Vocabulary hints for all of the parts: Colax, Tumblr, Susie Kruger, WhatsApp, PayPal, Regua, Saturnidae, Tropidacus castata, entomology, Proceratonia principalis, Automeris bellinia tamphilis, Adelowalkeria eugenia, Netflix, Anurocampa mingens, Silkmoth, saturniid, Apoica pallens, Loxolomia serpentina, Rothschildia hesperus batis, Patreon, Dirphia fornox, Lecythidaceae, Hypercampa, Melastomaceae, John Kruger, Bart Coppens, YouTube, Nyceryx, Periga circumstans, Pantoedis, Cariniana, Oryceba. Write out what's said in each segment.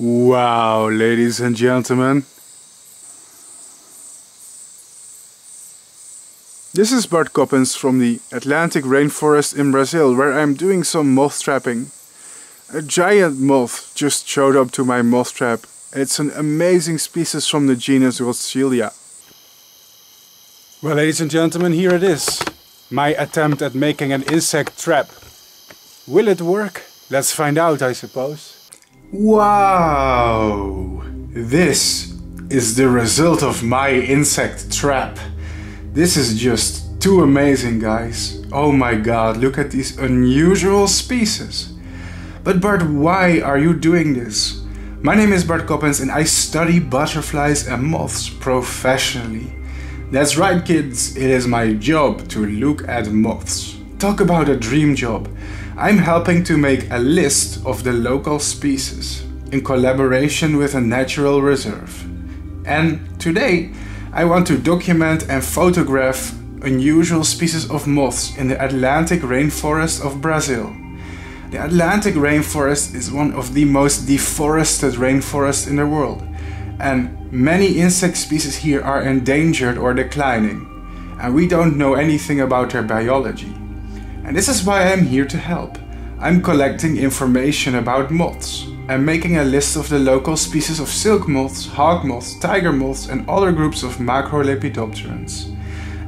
Wow, ladies and gentlemen. This is Bart Coppens from the Atlantic Rainforest in Brazil, where I'm doing some moth trapping. A giant moth just showed up to my moth trap. It's an amazing species from the genus Rothschildia. Well, ladies and gentlemen, here it is. My attempt at making an insect trap. Will it work? Let's find out, I suppose. Wow! This is the result of my insect trap. This is just too amazing, guys. Oh my god, look at these unusual species. But Bart, why are you doing this? My name is Bart Coppens and I study butterflies and moths professionally. That's right, kids, it is my job to look at moths. Talk about a dream job. I'm helping to make a list of the local species in collaboration with a natural reserve. And today, I want to document and photograph unusual species of moths in the Atlantic rainforest of Brazil. The Atlantic rainforest is one of the most deforested rainforests in the world, and many insect species here are endangered or declining, and we don't know anything about their biology. And this is why I'm here to help. I'm collecting information about moths. I'm making a list of the local species of silk moths, hawk moths, tiger moths and other groups of macrolepidopterans.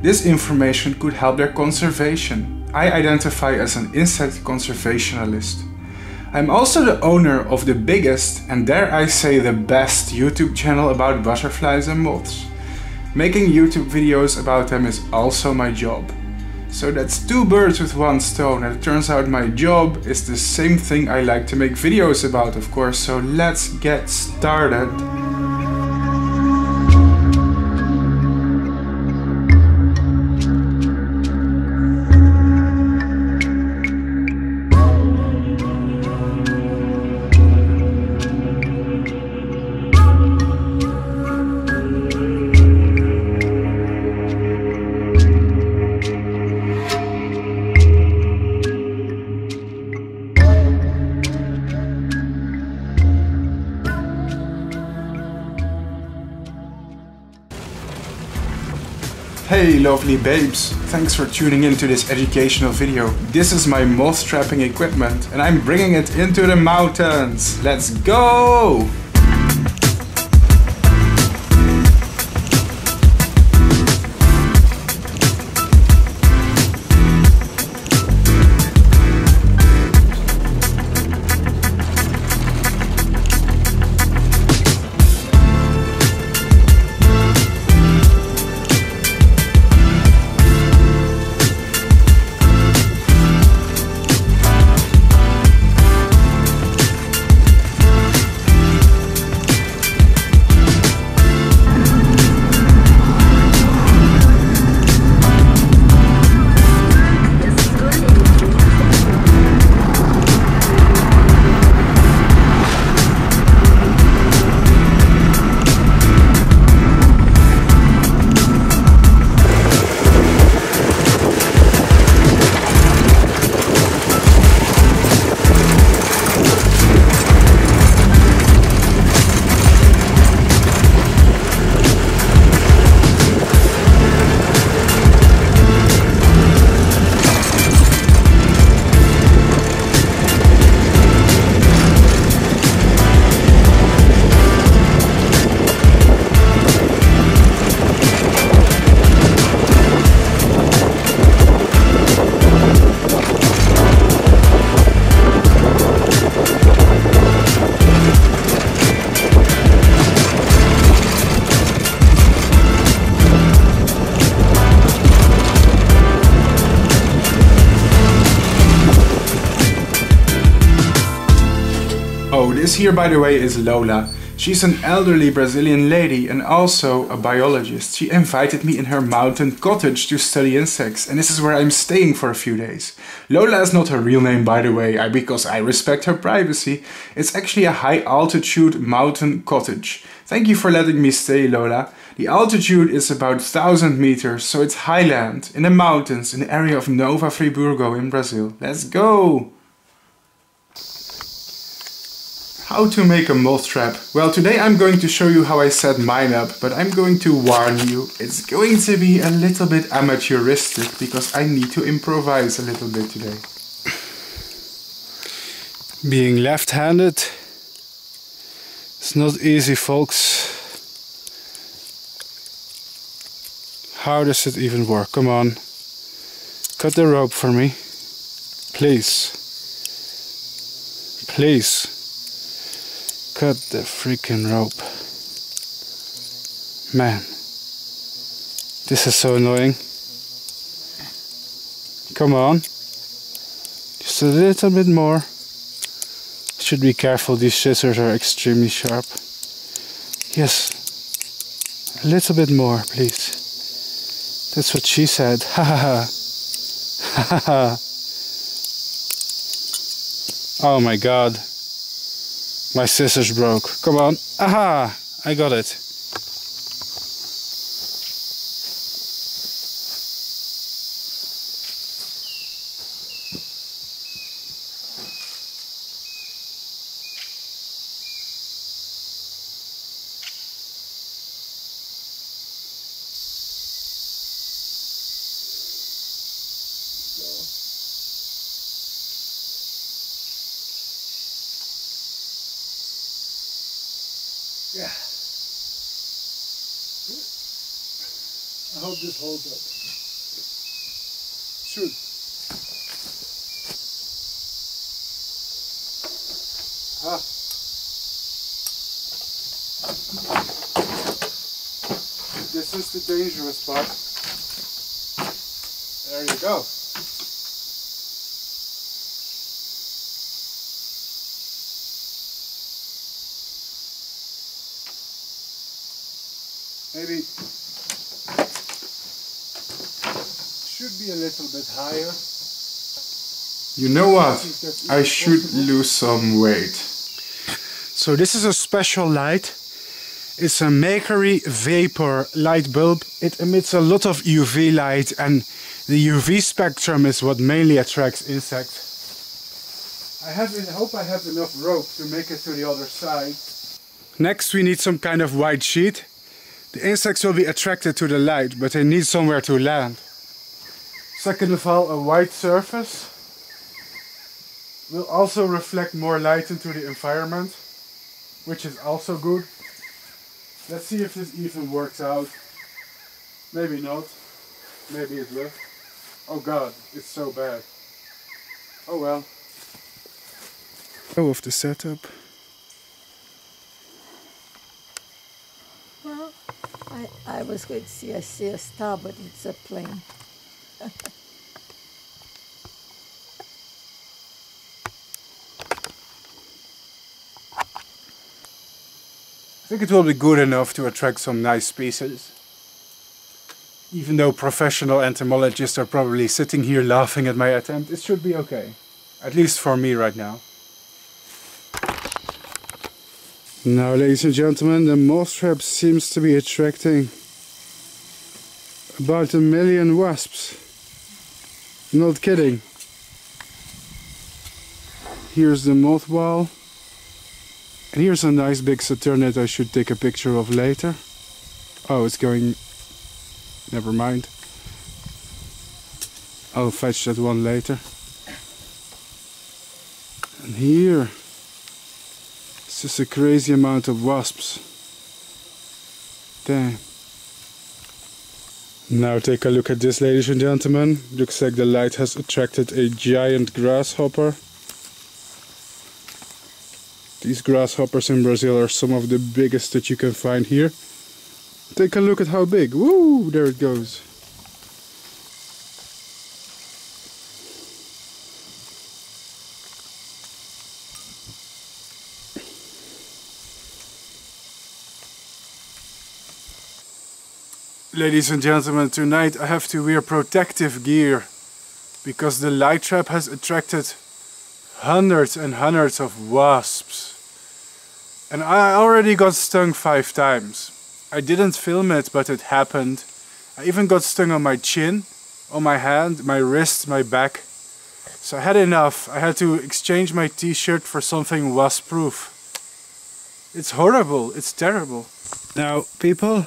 This information could help their conservation. I identify as an insect conservationalist. I'm also the owner of the biggest and dare I say the best YouTube channel about butterflies and moths. Making YouTube videos about them is also my job. So that's two birds with one stone, and it turns out my job is the same thing I like to make videos about, of course, so let's get started. Hey lovely babes, thanks for tuning in to this educational video. This is my moth trapping equipment and I'm bringing it into the mountains. Let's go! This here, by the way, is Lola. She's an elderly Brazilian lady and also a biologist. She invited me in her mountain cottage to study insects, and this is where I'm staying for a few days. Lola is not her real name, by the way, because I respect her privacy. It's actually a high-altitude mountain cottage. Thank you for letting me stay, Lola. The altitude is about 1,000 meters, so it's highland, in the mountains, in the area of Nova Friburgo in Brazil. Let's go! How to make a moth trap? Well, today I'm going to show you how I set mine up, but I'm going to warn you, it's going to be a little bit amateuristic because I need to improvise a little bit today. Being left-handed, it's not easy, folks. How does it even work? Come on, cut the rope for me, please, please. Cut the freaking rope. Man, this is so annoying. Come on. Just a little bit more. Should be careful, these scissors are extremely sharp. Yes. A little bit more, please. That's what she said. Ha ha ha. Ha ha ha. Oh my god. My scissors broke. Come on. Aha! I got it. Yeah. I hope this holds up. Shoot. Ah. This is the dangerous part. There you go. Maybe should be a little bit higher. You know what? I should lose some weight. So this is a special light. It's a mercury vapor light bulb. It emits a lot of UV light, and the UV spectrum is what mainly attracts insects. I hope I have enough rope to make it to the other side. Next we need some kind of white sheet. The insects will be attracted to the light, but they need somewhere to land. Second of all, a white surface will also reflect more light into the environment, which is also good. Let's see if this even works out. Maybe not. Maybe it will. Oh god, it's so bad. Oh well. Oh, of the setup. I was going to see, I see a star, but it's a plane. I think it will be good enough to attract some nice species. Even though professional entomologists are probably sitting here laughing at my attempt, it should be okay. At least for me right now. Now, ladies and gentlemen, the moth trap seems to be attracting about 1 million wasps. Not kidding. Here's the moth wall. And here's a nice big saturniid I should take a picture of later. Oh, it's going... Never mind. I'll fetch that one later. And here... It's just a crazy amount of wasps. Damn. Now take a look at this, ladies and gentlemen. Looks like the light has attracted a giant grasshopper. These grasshoppers in Brazil are some of the biggest that you can find here. Take a look at how big. Woo! There it goes. Ladies and gentlemen, tonight I have to wear protective gear because the light trap has attracted hundreds and hundreds of wasps. And I already got stung 5 times. I didn't film it, but it happened. I even got stung on my chin, on my hand, my wrist, my back. So I had enough. I had to exchange my t-shirt for something wasp-proof. It's horrible, it's terrible. Now, people,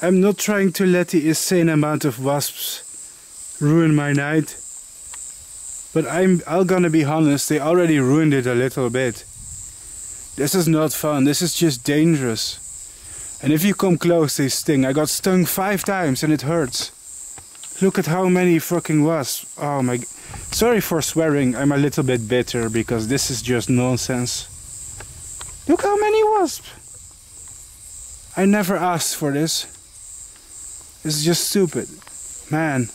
I'm not trying to let the insane amount of wasps ruin my night, but I'm gonna be honest, they already ruined it a little bit. This is not fun, this is just dangerous. And if you come close, they sting. I got stung 5 times and it hurts. Look at how many fucking wasps. Oh my... Sorry for swearing, I'm a little bit bitter because this is just nonsense. Look how many wasps! I never asked for this. It's just stupid. Man.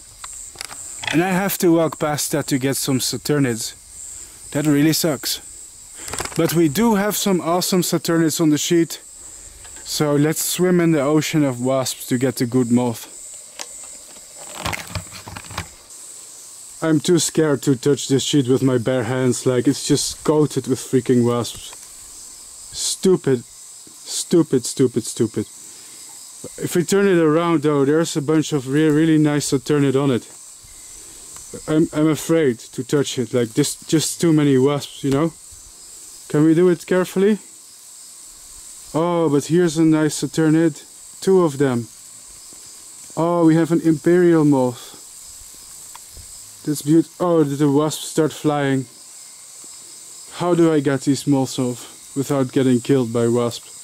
And I have to walk past that to get some saturnids. That really sucks. But we do have some awesome saturnids on the sheet. So let's swim in the ocean of wasps to get the good moth. I'm too scared to touch this sheet with my bare hands, like it's just coated with freaking wasps. Stupid, stupid, stupid, stupid. If we turn it around though, there's a bunch of really nice saturnid on it. I'm afraid to touch it, like this, just too many wasps, you know? Can we do it carefully? Oh, but here's a nice saturnid. 2 of them. Oh, we have an imperial moth. That's beautiful. Oh, did the wasps start flying? How do I get these moths off without getting killed by wasps?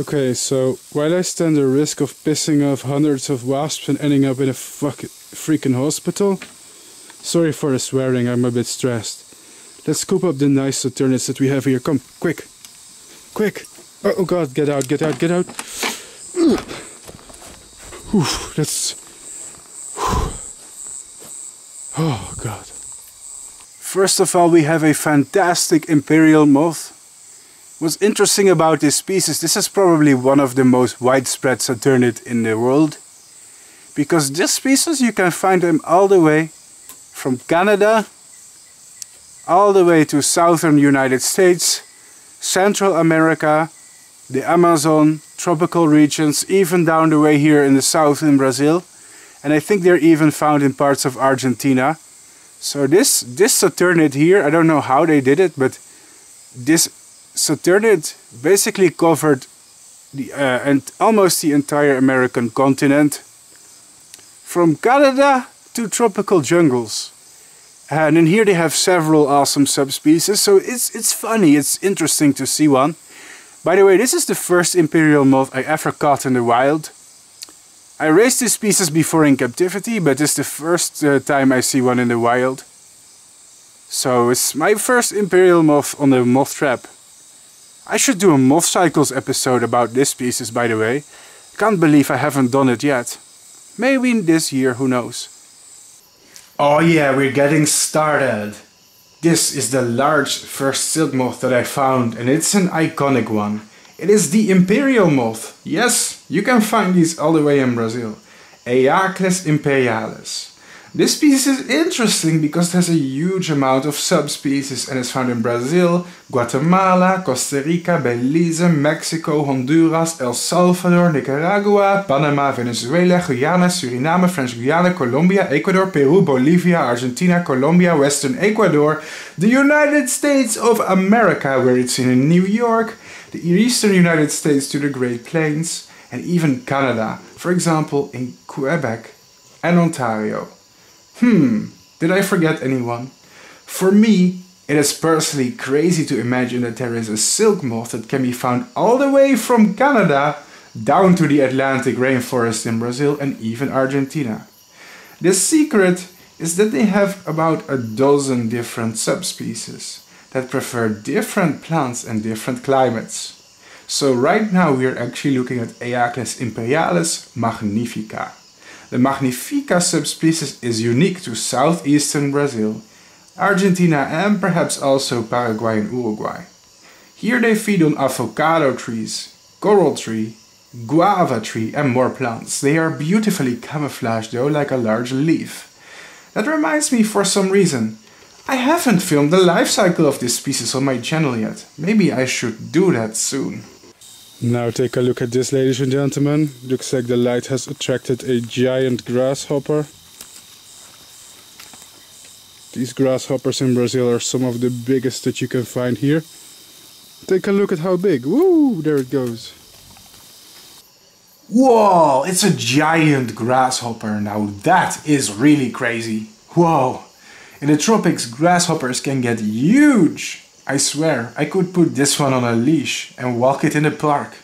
Okay, so while I stand the risk of pissing off hundreds of wasps and ending up in a fucking freaking hospital, sorry for the swearing, I'm a bit stressed. Let's scoop up the nice saturnids that we have here. Come, quick, quick! Oh God, get out, get out, get out! Oof, that's. Oh God. First of all, we have a fantastic imperial moth. What's interesting about this species, this is probably one of the most widespread saturnid in the world. Because this species, you can find them all the way from Canada, all the way to southern United States, Central America, the Amazon, tropical regions, even down the way here in the south in Brazil. And I think they're even found in parts of Argentina. So this saturnid here, I don't know how they did it, but this saturnid basically covered the and almost the entire American continent, from Canada to tropical jungles. And in here they have several awesome subspecies. So it's funny, it's interesting to see one. By the way, this is the first imperial moth I ever caught in the wild. I raised this species before in captivity, but it's the first time I see one in the wild. So it's my first imperial moth on the moth trap. I should do a moth cycles episode about this species, by the way. Can't believe I haven't done it yet. Maybe this year, who knows. Oh yeah, we're getting started. This is the large first silk moth that I found, and it's an iconic one. It is the imperial moth. Yes, you can find these all the way in Brazil. Eacles imperialis. This species is interesting because it has a huge amount of subspecies and is found in Brazil, Guatemala, Costa Rica, Belize, Mexico, Honduras, El Salvador, Nicaragua, Panama, Venezuela, Guyana, Suriname, French Guiana, Colombia, Ecuador, Peru, Bolivia, Argentina, Colombia, Western Ecuador, the United States of America, where it's seen in New York, the eastern United States to the Great Plains, and even Canada, for example in Quebec and Ontario. Did I forget anyone? For me, it is personally crazy to imagine that there is a silk moth that can be found all the way from Canada down to the Atlantic rainforest in Brazil and even Argentina. The secret is that they have about a dozen different subspecies that prefer different plants and different climates. So right now we are actually looking at Eacles imperialis magnifica. The magnifica subspecies is unique to southeastern Brazil, Argentina and perhaps also Paraguay and Uruguay. Here they feed on avocado trees, coral tree, guava tree and more plants. They are beautifully camouflaged though, like a large leaf. That reminds me, for some reason, I haven't filmed the life cycle of this species on my channel yet. Maybe I should do that soon. Now take a look at this, ladies and gentlemen. Looks like the light has attracted a giant grasshopper. These grasshoppers in Brazil are some of the biggest that you can find here. Take a look at how big. Woo! There it goes. Whoa! It's a giant grasshopper. Now that is really crazy. Whoa! In the tropics, grasshoppers can get huge! I swear, I could put this one on a leash and walk it in the park.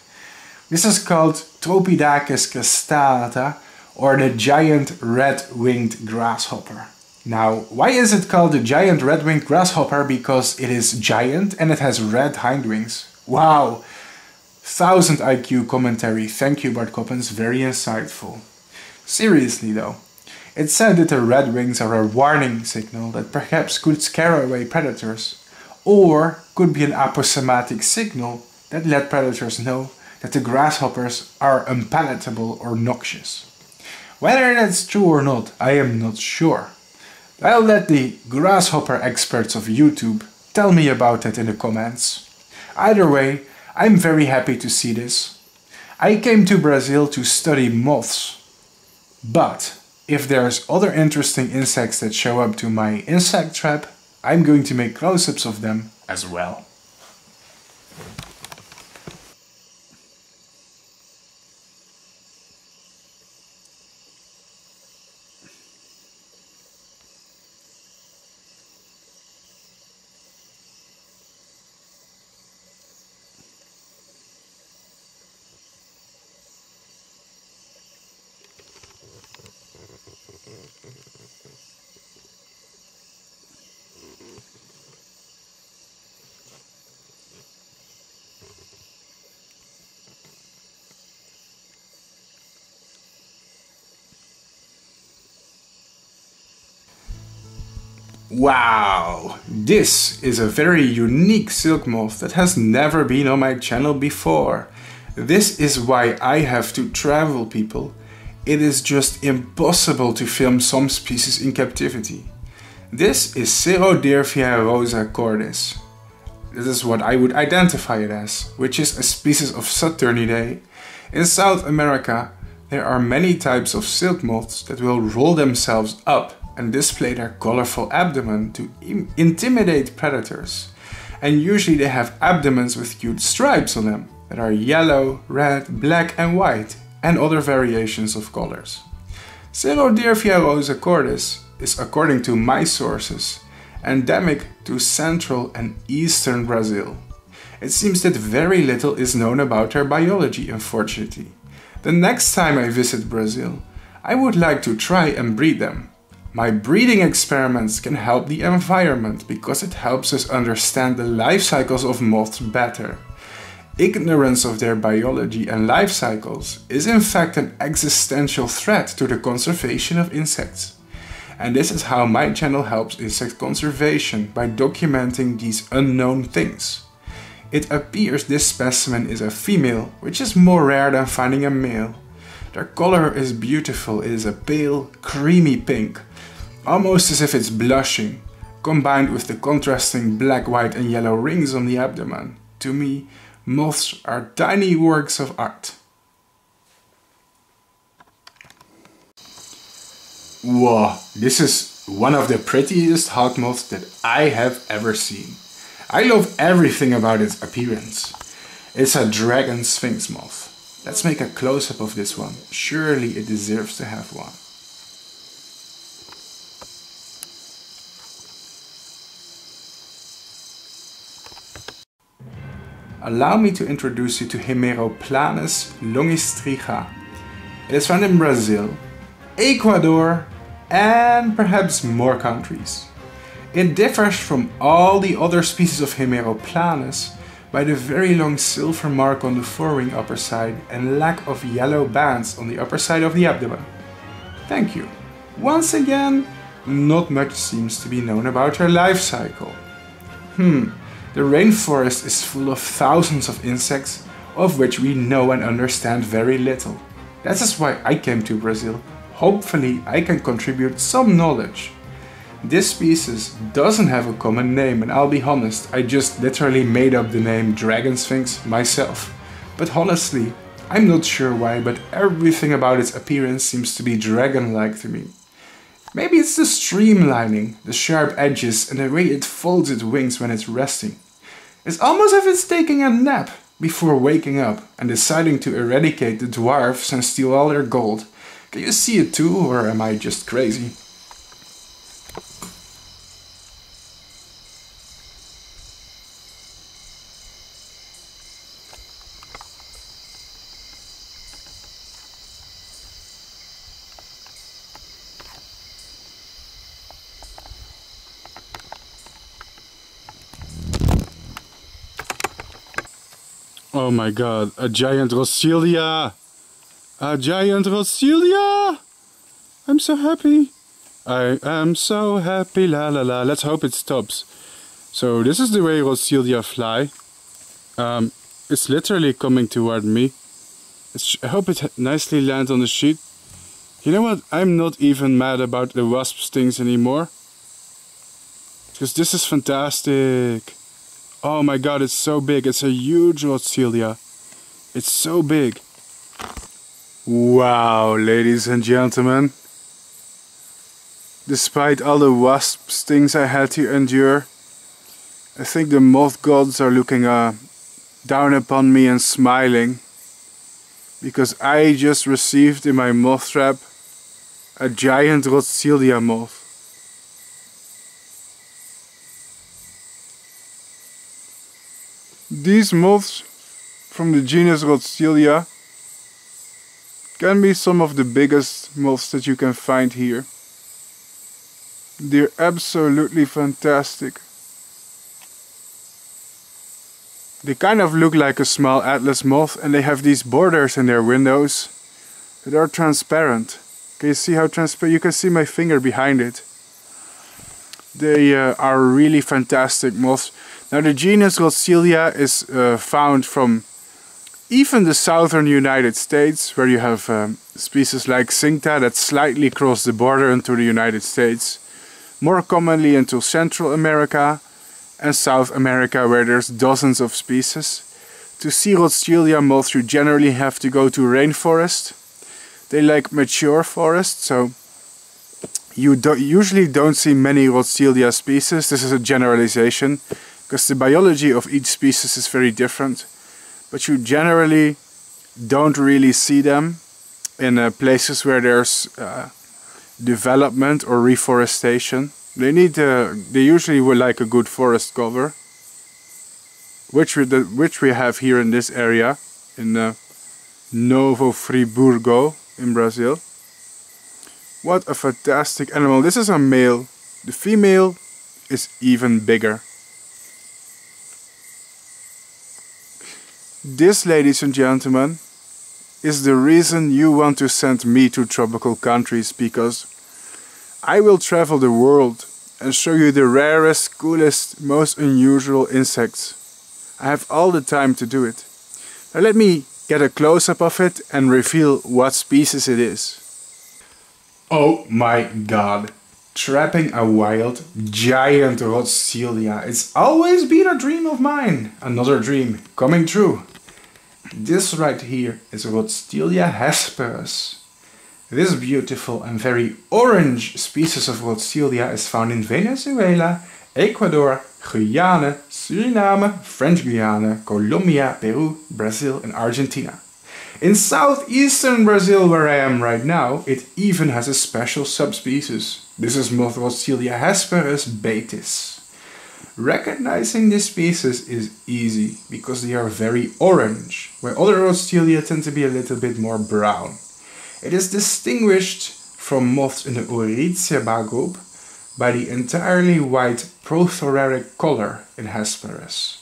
This is called Tropidacus castata, or the giant red-winged grasshopper. Now, why is it called the giant red-winged grasshopper? Because it is giant and it has red hindwings. Wow! 1000 IQ commentary. Thank you, Bart Coppens. Very insightful. Seriously though. It said that the red wings are a warning signal that perhaps could scare away predators, or could be an aposematic signal that let predators know that the grasshoppers are unpalatable or noxious. Whether that's true or not, I am not sure. I'll let the grasshopper experts of YouTube tell me about that in the comments. Either way, I'm very happy to see this. I came to Brazil to study moths, but if there's other interesting insects that show up to my insect trap, I'm going to make close-ups of them as well. Wow! This is a very unique silk moth that has never been on my channel before. This is why I have to travel, people. It is just impossible to film some species in captivity. This is Cerodirphia roseocordis. This is what I would identify it as, which is a species of Saturniidae. In South America, there are many types of silk moths that will roll themselves up and display their colorful abdomen to intimidate predators. And usually they have abdomens with cute stripes on them that are yellow, red, black and white, and other variations of colors. Cerodirphia roseocordis is, according to my sources, endemic to central and eastern Brazil. It seems that very little is known about their biology, unfortunately. The next time I visit Brazil, I would like to try and breed them. My breeding experiments can help the environment because it helps us understand the life cycles of moths better. Ignorance of their biology and life cycles is in fact an existential threat to the conservation of insects. And this is how my channel helps insect conservation, by documenting these unknown things. It appears this specimen is a female, which is more rare than finding a male. Their color is beautiful. It is a pale, creamy pink, almost as if it's blushing, combined with the contrasting black, white and yellow rings on the abdomen. To me, moths are tiny works of art. Whoa, this is one of the prettiest hawk moths that I have ever seen. I love everything about its appearance. It's a dragon sphinx moth. Let's make a close-up of this one. Surely it deserves to have one. Allow me to introduce you to Hemeroplanes longistriga. It is found in Brazil, Ecuador, and perhaps more countries. It differs from all the other species of Hemeroplanes by the very long silver mark on the forewing upper side and lack of yellow bands on the upper side of the abdomen. Thank you. Once again, not much seems to be known about her life cycle. The rainforest is full of thousands of insects, of which we know and understand very little. That is why I came to Brazil. Hopefully I can contribute some knowledge. This species doesn't have a common name, and I'll be honest, I just literally made up the name Dragon Sphinx myself. But honestly, I'm not sure why, but everything about its appearance seems to be dragon-like to me. Maybe it's the streamlining, the sharp edges, and the way it folds its wings when it's resting. It's almost as if it's taking a nap before waking up and deciding to eradicate the dwarfs and steal all their gold. Can you see it too, or am I just crazy? Oh my god, a giant Rothschildia! A giant Rothschildia! I'm so happy! I am so happy, la la la. Let's hope it stops. So this is the way Rothschildia fly. It's literally coming toward me. I hope it nicely lands on the sheet. You know what? I'm not even mad about the wasp stings anymore. Because this is fantastic. Oh my god, it's so big. It's a huge Rothschildia. It's so big. Wow, ladies and gentlemen. Despite all the wasp stings I had to endure, I think the moth gods are looking down upon me and smiling. Because I just received in my moth trap a giant Rothschildia moth. These moths from the genus Rothschildia can be some of the biggest moths that you can find here. They're absolutely fantastic. They kind of look like a small atlas moth, and they have these borders in their windows that are transparent. Can you see how transparent? You can see my finger behind it. They are really fantastic moths. Now the genus Rothschildia is found from even the southern United States, where you have species like Cincta that slightly cross the border into the United States, more commonly into Central America and South America, where there's dozens of species. To see Rothschildia moths you generally have to go to rainforest. They like mature forest, so you usually don't see many Rothschildia species. This is a generalization, because the biology of each species is very different, but you generally don't really see them in places where there's development or reforestation. They need, they usually would like a good forest cover, which we have here in this area in Nova Friburgo in Brazil. What a fantastic animal! This is a male. The female is even bigger. This, ladies and gentlemen, is the reason you want to send me to tropical countries, because I will travel the world and show you the rarest, coolest, most unusual insects. I have all the time to do it. Now let me get a close-up of it and reveal what species it is. Oh my god, trapping a wild, giant Rothschildia. It's always been a dream of mine. Another dream coming true. This right here is Rothschildia hesperus. This beautiful and very orange species of Rothschildia is found in Venezuela, Ecuador, Guyana, Suriname, French Guiana, Colombia, Peru, Brazil and Argentina. In southeastern Brazil, where I am right now, it even has a special subspecies. This is moth Rothschildia hesperus batis. Recognizing this species is easy, because they are very orange, where other Rothschildia tend to be a little bit more brown. It is distinguished from moths in the Oryceba group by the entirely white prothoracic color in hesperus.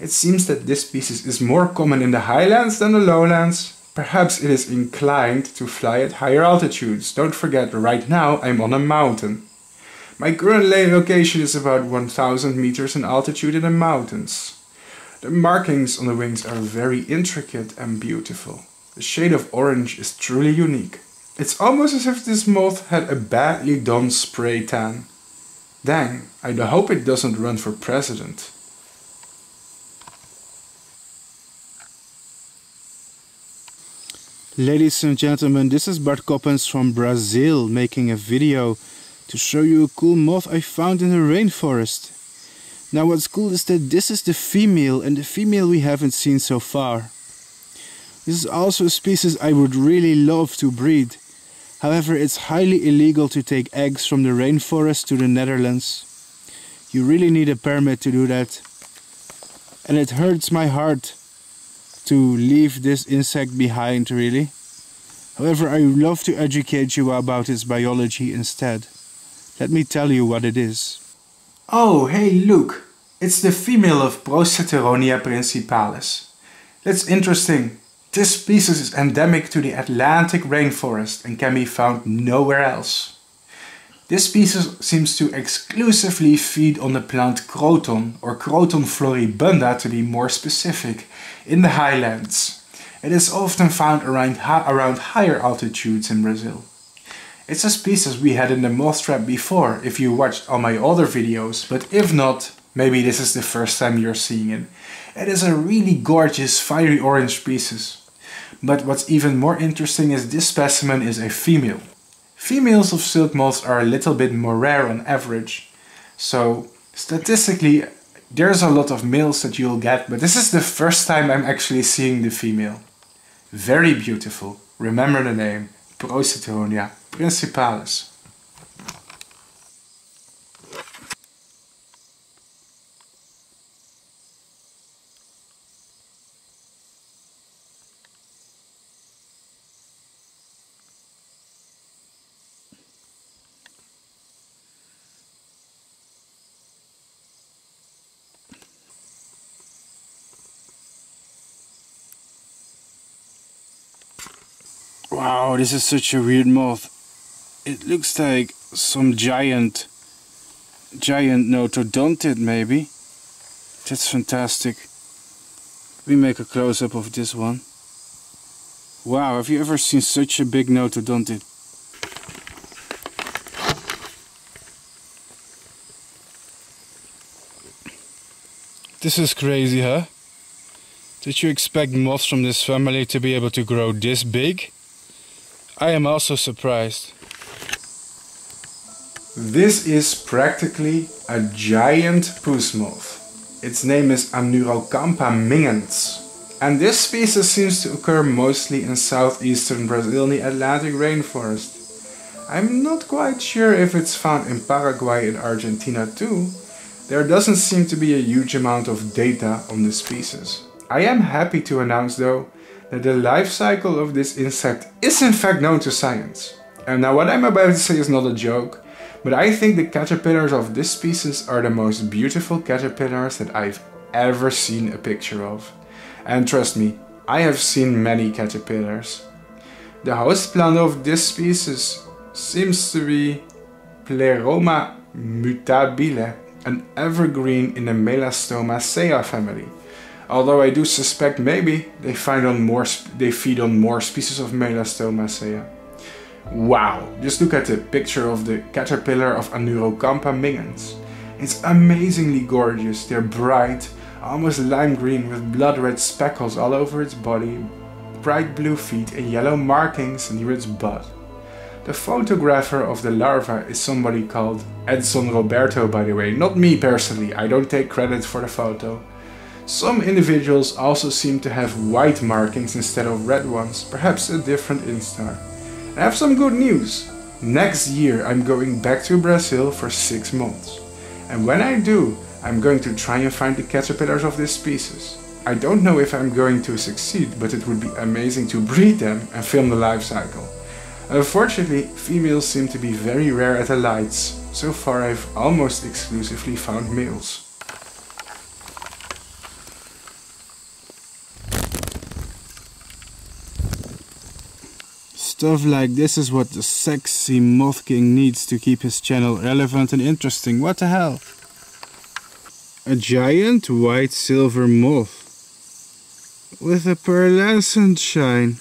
It seems that this species is more common in the highlands than the lowlands. Perhaps it is inclined to fly at higher altitudes. Don't forget, right now I'm on a mountain. My current location is about 1,000 meters in altitude in the mountains. The markings on the wings are very intricate and beautiful. The shade of orange is truly unique. It's almost as if this moth had a badly done spray tan. Dang, I hope it doesn't run for president. Ladies and gentlemen, this is Bart Coppens from Brazil making a video to show you a cool moth I found in the rainforest. Now what's cool is that this is the female, and the female we haven't seen so far. This is also a species I would really love to breed. However, it's highly illegal to take eggs from the rainforest to the Netherlands. You really need a permit to do that. And it hurts my heart to leave this insect behind, really. However, I would love to educate you about its biology instead. Let me tell you what it is. Oh, hey, look! It's the female of Proceratonia principalis. That's interesting. This species is endemic to the Atlantic rainforest and can be found nowhere else. This species seems to exclusively feed on the plant Croton, or Croton floribunda to be more specific, in the highlands. It is often found around higher altitudes in Brazil. It's a species we had in the moth trap before, if you watched all my other videos, but if not, maybe this is the first time you're seeing it. It is a really gorgeous fiery orange species. But what's even more interesting is this specimen is a female. Females of silk moths are a little bit more rare on average, so statistically there's a lot of males that you'll get, but this is the first time I'm actually seeing the female. Very beautiful. Remember the name, Proceratonia principalis. Wow, this is such a weird moth. It looks like some giant notodontid maybe. That's fantastic. We make a close-up of this one. Wow, have you ever seen such a big notodontid? This is crazy, huh? Did you expect moths from this family to be able to grow this big? I am also surprised. This is practically a giant puss moth. Its name is Anurocampa mingens. And this species seems to occur mostly in southeastern Brazil in the Atlantic rainforest. I'm not quite sure if it's found in Paraguay and Argentina too. There doesn't seem to be a huge amount of data on this species. I am happy to announce though that the life cycle of this insect is in fact known to science. And now what I'm about to say is not a joke, but I think the caterpillars of this species are the most beautiful caterpillars that I've ever seen a picture of. And trust me, I have seen many caterpillars. The host plant of this species seems to be Pleroma mutabile, an evergreen in the Melastomaceae family. Although I do suspect maybe they feed on more species of Melastomaceae. Wow, just look at the picture of the caterpillar of Anurocampa mingens. It's amazingly gorgeous. They're bright, almost lime green with blood red speckles all over its body, bright blue feet and yellow markings near its butt. The photographer of the larva is somebody called Edson Roberto, by the way, not me personally. I don't take credit for the photo. Some individuals also seem to have white markings instead of red ones, perhaps a different instar. I have some good news. Next year I'm going back to Brazil for 6 months. And when I do, I'm going to try and find the caterpillars of this species. I don't know if I'm going to succeed, but it would be amazing to breed them and film the life cycle. Unfortunately, females seem to be very rare at the lights. So far I've almost exclusively found males. Stuff like this is what the sexy Moth King needs to keep his channel relevant and interesting. What the hell? A giant white silver moth with a pearlescent shine.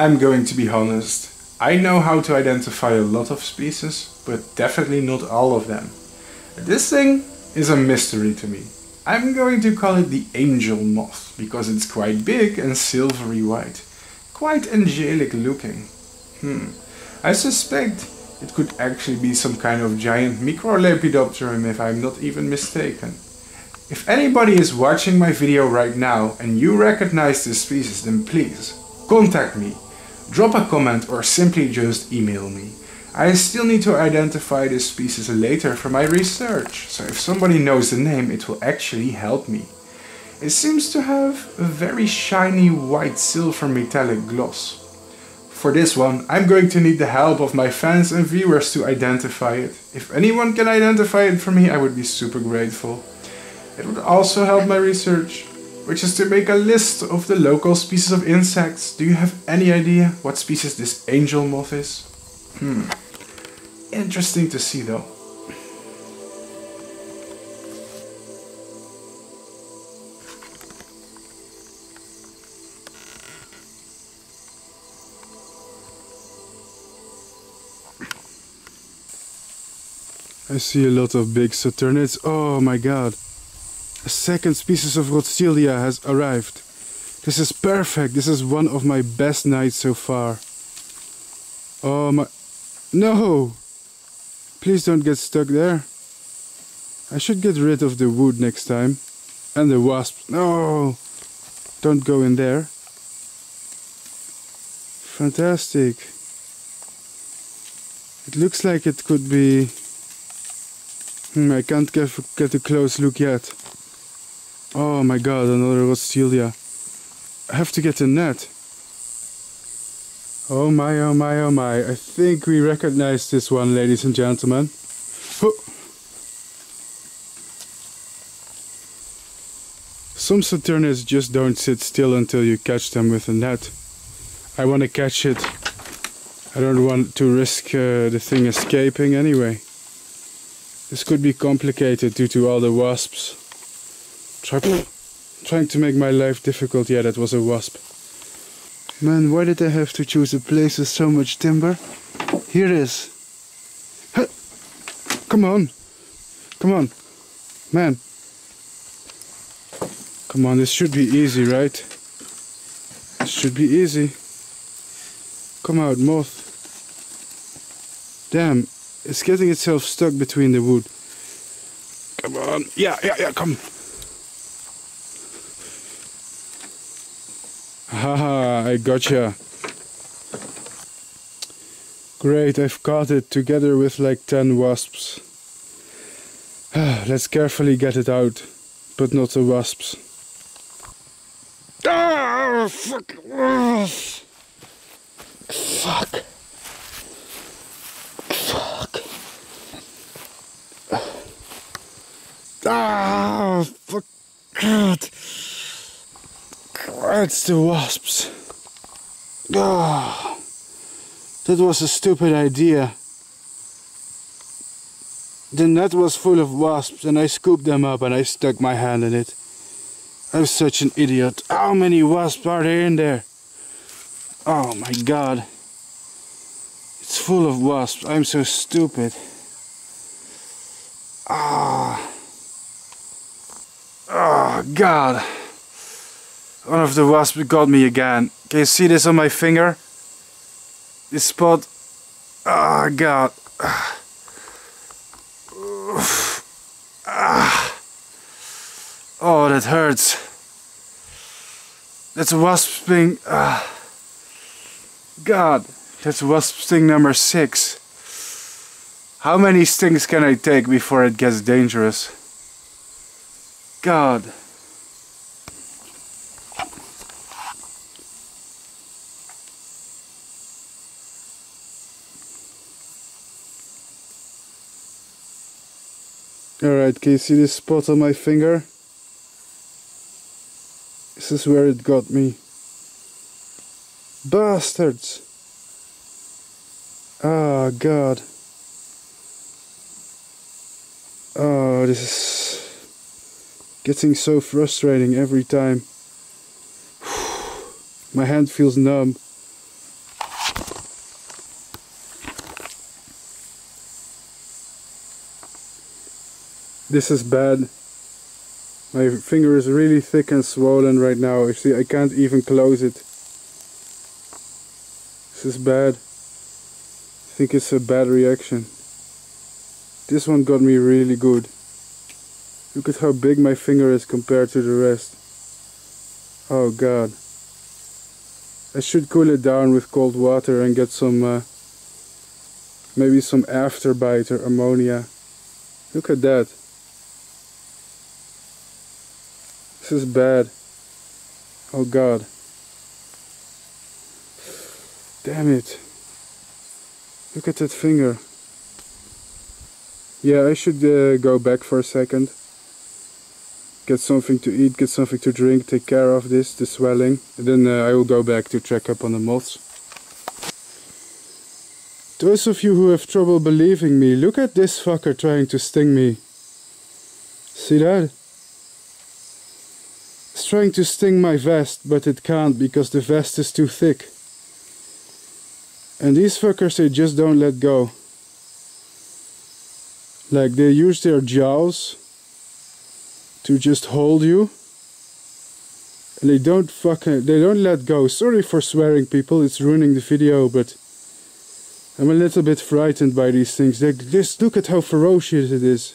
I'm going to be honest. I know how to identify a lot of species, but definitely not all of them. This thing is a mystery to me. I'm going to call it the angel moth, because it's quite big and silvery white. Quite angelic looking. I suspect it could actually be some kind of giant microlepidopteran if I'm not even mistaken. If anybody is watching my video right now and you recognize this species, then please contact me. Drop a comment or simply just email me. I still need to identify this species later for my research, so if somebody knows the name, it will actually help me. It seems to have a very shiny white silver metallic gloss. For this one, I'm going to need the help of my fans and viewers to identify it. If anyone can identify it for me, I would be super grateful. It would also help my research, which is to make a list of the local species of insects. Do you have any idea what species this angel moth is? Interesting to see though. I see a lot of big saturnids. Oh my god. A second species of Rothschildia has arrived. This is perfect. This is one of my best nights so far. Oh my... No! Please don't get stuck there. I should get rid of the wood next time. And the wasps. No! Don't go in there. Fantastic. It looks like it could be... I can't get a close look yet. Oh my god, another Rothschildia. I have to get a net. Oh my, oh my, oh my. I think we recognize this one, ladies and gentlemen. Oh. Some saturnids just don't sit still until you catch them with a net. I want to catch it. I don't want to risk the thing escaping anyway. This could be complicated due to all the wasps. Trying to make my life difficult. Yeah, that was a wasp. Man, why did I have to choose a place with so much timber? Here it is. Huh. Come on. Come on. Man. Come on, this should be easy, right? This should be easy. Come out, moth. Damn. It's getting itself stuck between the wood. Come on. Yeah, yeah, yeah, come. Haha, I gotcha. Great, I've caught it together with like 10 wasps. Let's carefully get it out, but not the wasps. Ah, fuck. Fuck. Ah, fuck, God. It's the wasps. Oh, that was a stupid idea. The net was full of wasps and I scooped them up and I stuck my hand in it. I'm such an idiot. How many wasps are there in there? Oh my god. It's full of wasps. I'm so stupid. Ah. Oh god, one of the wasps got me again. Can you see this on my finger? This spot. Oh god. Oh, that hurts. That's wasp sting. God, that's wasp sting number 6. How many stings can I take before it gets dangerous? God. Alright, can you see this spot on my finger? This is where it got me. Bastards! Ah, God. Oh, this is... getting so frustrating every time. My hand feels numb. This is bad. My finger is really thick and swollen right now. You see, I can't even close it. This is bad. I think it's a bad reaction. This one got me really good. Look at how big my finger is compared to the rest. Oh god. I should cool it down with cold water and get some maybe some afterbite or ammonia. Look at that. This is bad. Oh god. Damn it. Look at that finger. Yeah, I should go back for a second. Get something to eat, get something to drink, take care of this, the swelling. And then I will go back to check up on the moths. Those of you who have trouble believing me, look at this fucker trying to sting me. See that? It's trying to sting my vest, but it can't because the vest is too thick. And these fuckers, they just don't let go. Like, they use their jaws to just hold you, and they don't let go. Sorry for swearing, people, it's ruining the video, but I'm a little bit frightened by these things. Like, just look at how ferocious it is.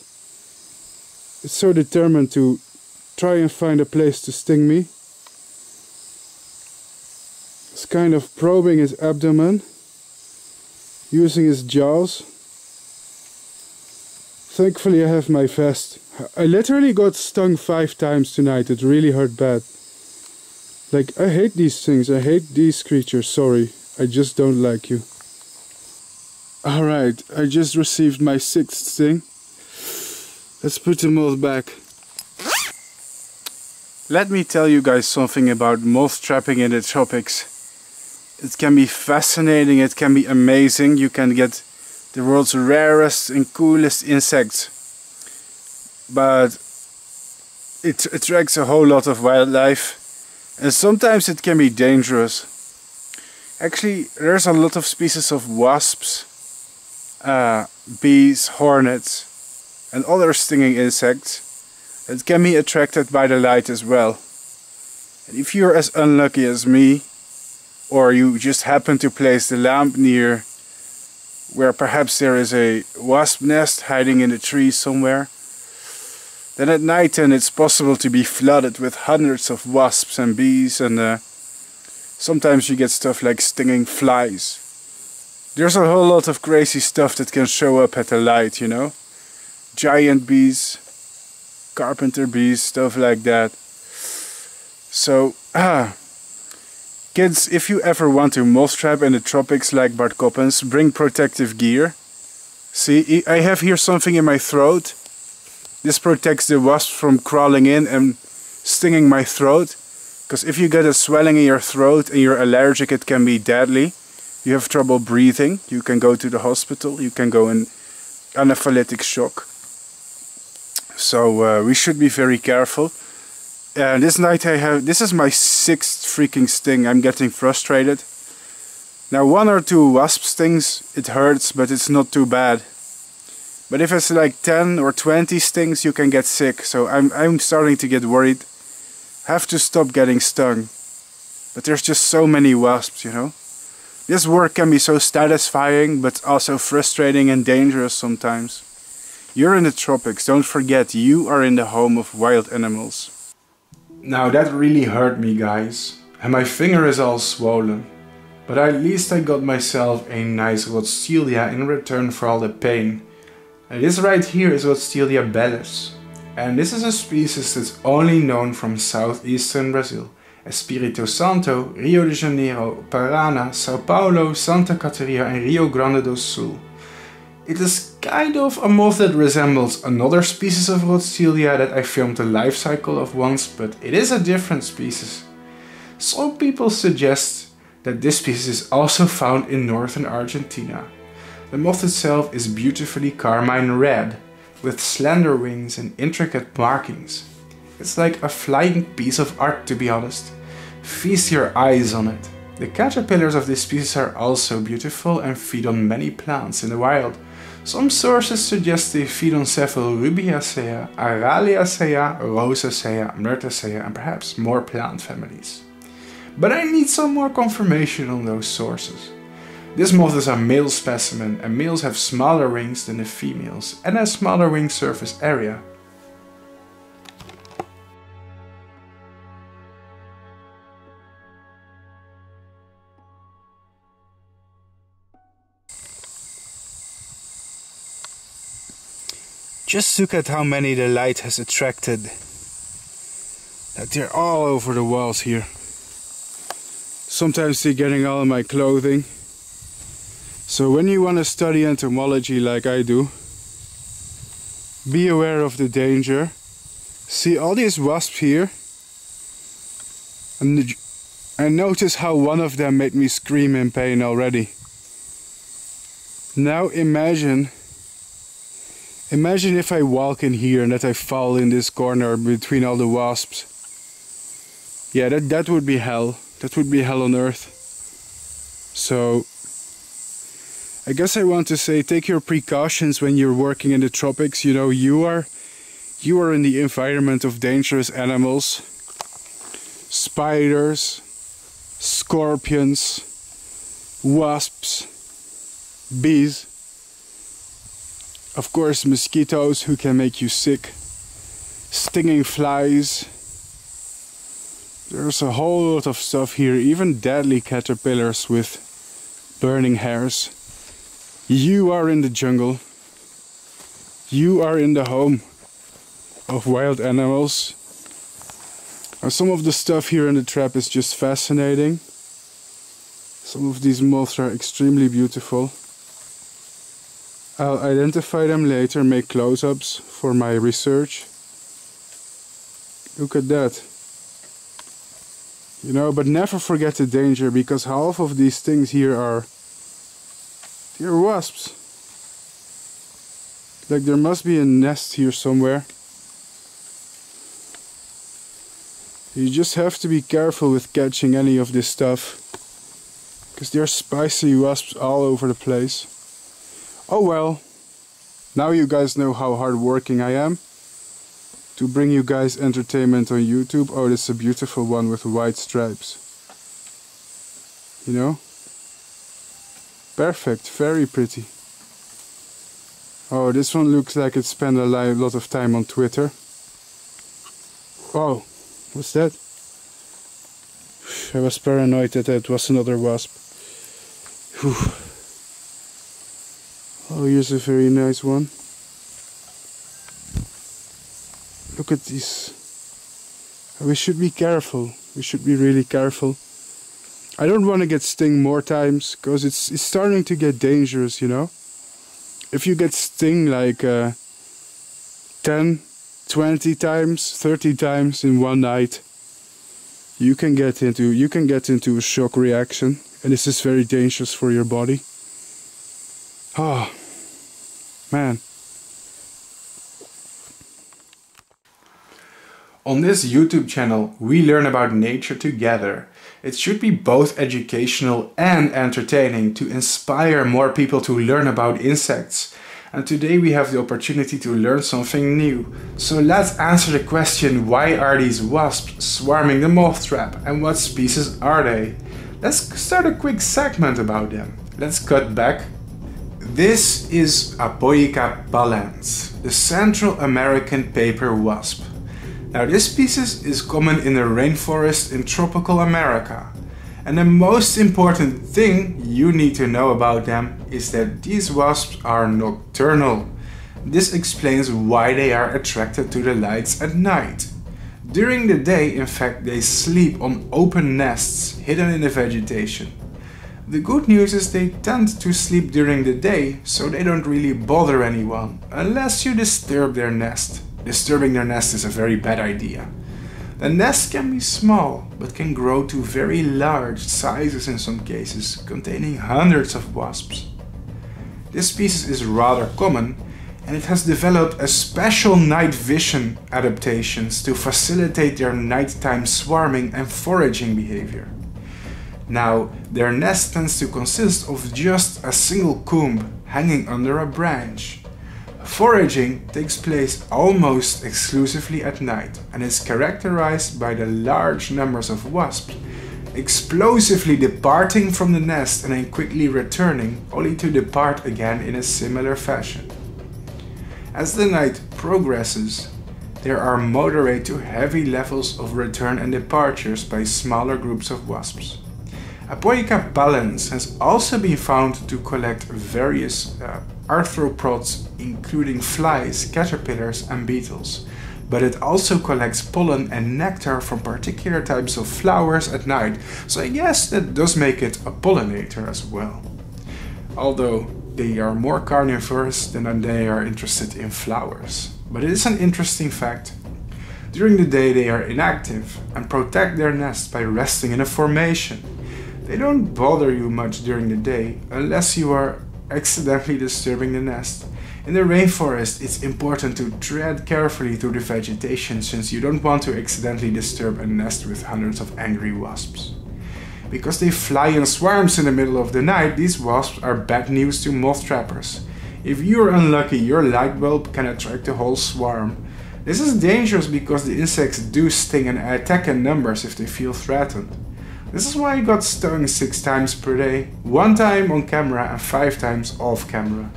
It's so determined to try and find a place to sting me. It's kind of probing his abdomen, using his jaws. Thankfully I have my vest. I literally got stung 5 times tonight. It really hurt bad. Like, I hate these things. I hate these creatures. Sorry. I just don't like you. Alright, I just received my 6th sting. Let's put the moth back. Let me tell you guys something about moth trapping in the tropics. It can be fascinating. It can be amazing. You can get the world's rarest and coolest insects. But it attracts a whole lot of wildlife, and sometimes it can be dangerous. Actually, there's a lot of species of wasps, bees, hornets, and other stinging insects that can be attracted by the light as well. And if you're as unlucky as me, or you just happen to place the lamp near where perhaps there is a wasp nest hiding in the tree somewhere, then at night then it's possible to be flooded with hundreds of wasps and bees, and sometimes you get stuff like stinging flies. There's a whole lot of crazy stuff that can show up at the light, you know? Giant bees, carpenter bees, stuff like that. So, kids, if you ever want to moth trap in the tropics like Bart Coppens, bring protective gear. See, I have here something in my throat. This protects the wasp from crawling in and stinging my throat. Because if you get a swelling in your throat and you're allergic, it can be deadly. You have trouble breathing. You can go to the hospital. You can go in anaphylactic shock. So we should be very careful. And this night I have... This is my 6th freaking sting. I'm getting frustrated. Now, 1 or 2 wasp stings, it hurts, but it's not too bad. But if it's like 10 or 20 stings, you can get sick. So I'm starting to get worried. Have to stop getting stung. But there's just so many wasps, you know. This work can be so satisfying, but also frustrating and dangerous sometimes. You're in the tropics. Don't forget, you are in the home of wild animals. Now that really hurt me, guys. And my finger is all swollen. But at least I got myself a nice Rothschildia in return for all the pain. And this right here is Rothschildia bellis, and this is a species that's only known from southeastern Brazil, Espírito Santo, Rio de Janeiro, Paraná, Sao Paulo, Santa Catarina and Rio Grande do Sul. It is kind of a moth that resembles another species of Rothschildia that I filmed the life cycle of once, but it is a different species. Some people suggest that this species is also found in northern Argentina. The moth itself is beautifully carmine red, with slender wings and intricate markings. It's like a flying piece of art, to be honest. Feast your eyes on it. The caterpillars of this species are also beautiful and feed on many plants in the wild, Some sources suggest they feed on several Rubiaceae, Araliaceae, Rosaceae, Myrtaceae, and perhaps more plant families. But I need some more confirmation on those sources. This moth is a male specimen, and males have smaller wings than the females and a smaller wing surface area. Just look at how many the light has attracted. Like, they're all over the walls here. Sometimes they're getting all in my clothing. So when you want to study entomology like I do, be aware of the danger. See all these wasps here? And I noticed how one of them made me scream in pain already. Now imagine if I walk in here and that I fall in this corner between all the wasps. Yeah, that would be hell. That would be hell on earth. So I guess I want to say, take your precautions when you're working in the tropics. You know, you are in the environment of dangerous animals. Spiders, scorpions, wasps, bees. Of course, mosquitoes who can make you sick. Stinging flies. There's a whole lot of stuff here, even deadly caterpillars with burning hairs. You are in the jungle. You are in the home of wild animals. And some of the stuff here in the trap is just fascinating. Some of these moths are extremely beautiful. I'll identify them later, make close-ups for my research. Look at that. You know, but never forget the danger, because half of these things here are... they're wasps. Like, there must be a nest here somewhere. You just have to be careful with catching any of this stuff, because there are spicy wasps all over the place. Oh well, now you guys know how hardworking I am to bring you guys entertainment on YouTube. Oh, this is a beautiful one with white stripes. You know? Perfect, very pretty. Oh, this one looks like it spent a lot of time on Twitter. Oh, what's that? I was paranoid that it was another wasp. Whew. Oh, here's a very nice one. Look at these. We should be careful. We should be really careful. I don't want to get stung more times, because it's starting to get dangerous, you know? If you get stung like 10, 20 times, 30 times in one night, you can get into a shock reaction, and this is very dangerous for your body. Oh, man. On this YouTube channel, we learn about nature together. It should be both educational and entertaining to inspire more people to learn about insects. And today we have the opportunity to learn something new. So let's answer the question, why are these wasps swarming the moth trap and what species are they? Let's start a quick segment about them. Let's cut back. This is Apoica pallens, the Central American paper wasp. Now, this species is common in the rainforest in tropical America. And the most important thing you need to know about them is that these wasps are nocturnal. This explains why they are attracted to the lights at night. During the day, in fact, they sleep on open nests hidden in the vegetation. The good news is they tend to sleep during the day, so they don't really bother anyone, unless you disturb their nest. Disturbing their nest is a very bad idea. The nest can be small, but can grow to very large sizes in some cases, containing hundreds of wasps. This species is rather common, and it has developed a special night vision adaptations to facilitate their nighttime swarming and foraging behavior. Now, their nest tends to consist of just a single comb hanging under a branch. Foraging takes place almost exclusively at night and is characterized by the large numbers of wasps, explosively departing from the nest and then quickly returning, only to depart again in a similar fashion. As the night progresses, there are moderate to heavy levels of return and departures by smaller groups of wasps. Apoica pallens has also been found to collect various arthropods, including flies, caterpillars and beetles, but it also collects pollen and nectar from particular types of flowers at night, so I guess that does make it a pollinator as well. Although they are more carnivorous than they are interested in flowers. But it is an interesting fact. During the day they are inactive and protect their nest by resting in a formation. They don't bother you much during the day unless you are accidentally disturbing the nest. In the rainforest, it's important to tread carefully through the vegetation since you don't want to accidentally disturb a nest with hundreds of angry wasps. Because they fly in swarms in the middle of the night, these wasps are bad news to moth trappers. If you're unlucky, your light bulb can attract the whole swarm. This is dangerous because the insects do sting and attack in numbers if they feel threatened. This is why I got stung 6 times per day, 1 time on camera and 5 times off camera.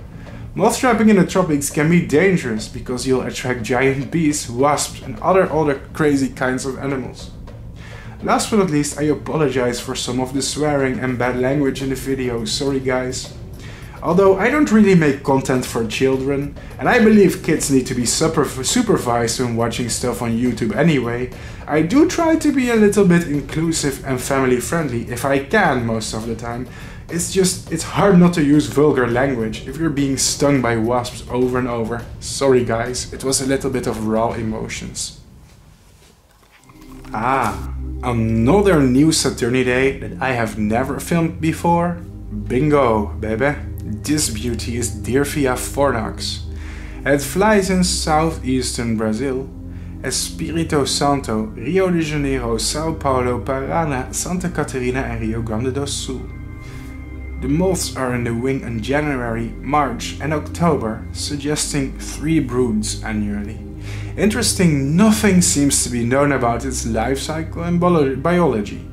Moth trapping in the tropics can be dangerous because you'll attract giant bees, wasps and other crazy kinds of animals. Last but not least, I apologize for some of the swearing and bad language in the video, sorry guys. Although I don't really make content for children, and I believe kids need to be supervised when watching stuff on YouTube anyway, I do try to be a little bit inclusive and family friendly, if I can most of the time. It's hard not to use vulgar language if you're being stung by wasps over and over. Sorry guys, it was a little bit of raw emotions. Ah, another new Saturnidae that I have never filmed before? Bingo, baby! This beauty is Dirphia fornox. It flies in southeastern Brazil, Espírito Santo, Rio de Janeiro, Sao Paulo, Paraná, Santa Catarina and Rio Grande do Sul. The moths are in the wing in January, March and October, suggesting 3 broods annually. Interesting, nothing seems to be known about its life cycle and biology.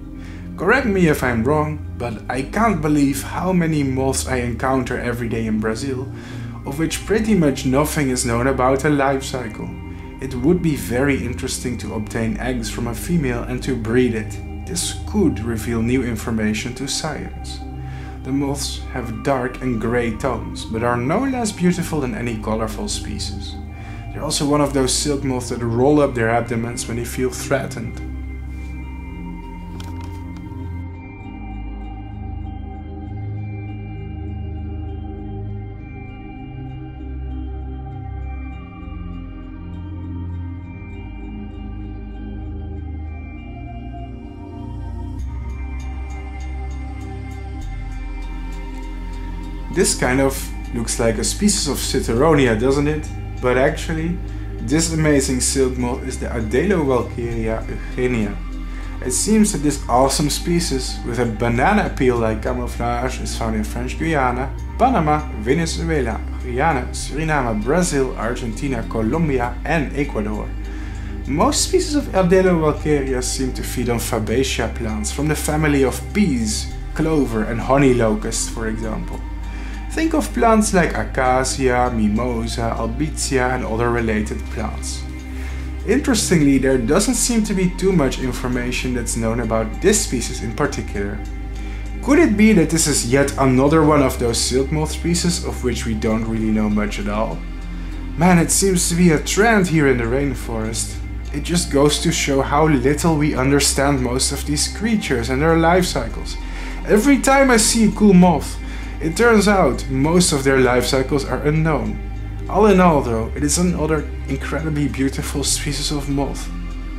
Correct me if I'm wrong, but I can't believe how many moths I encounter every day in Brazil, of which pretty much nothing is known about their life cycle. It would be very interesting to obtain eggs from a female and to breed it. This could reveal new information to science. The moths have dark and grey tones, but are no less beautiful than any colorful species. They're also one of those silk moths that roll up their abdomens when they feel threatened. This kind of looks like a species of Citeronia, doesn't it? But actually, this amazing silk moth is the Adelowalkeria eugenia. It seems that this awesome species, with a banana peel-like camouflage, is found in French Guiana, Panama, Venezuela, Guyana, Suriname, Brazil, Argentina, Colombia and Ecuador. Most species of Adelowalkeria seem to feed on fabacea plants from the family of peas, clover and honey locusts, for example. Think of plants like acacia, mimosa, albizia and other related plants. Interestingly, there doesn't seem to be too much information that's known about this species in particular. Could it be that this is yet another one of those silk moth species of which we don't really know much at all? Man, it seems to be a trend here in the rainforest. It just goes to show how little we understand most of these creatures and their life cycles. Every time I see a cool moth, it turns out most of their life cycles are unknown. All in all though, it is another incredibly beautiful species of moth.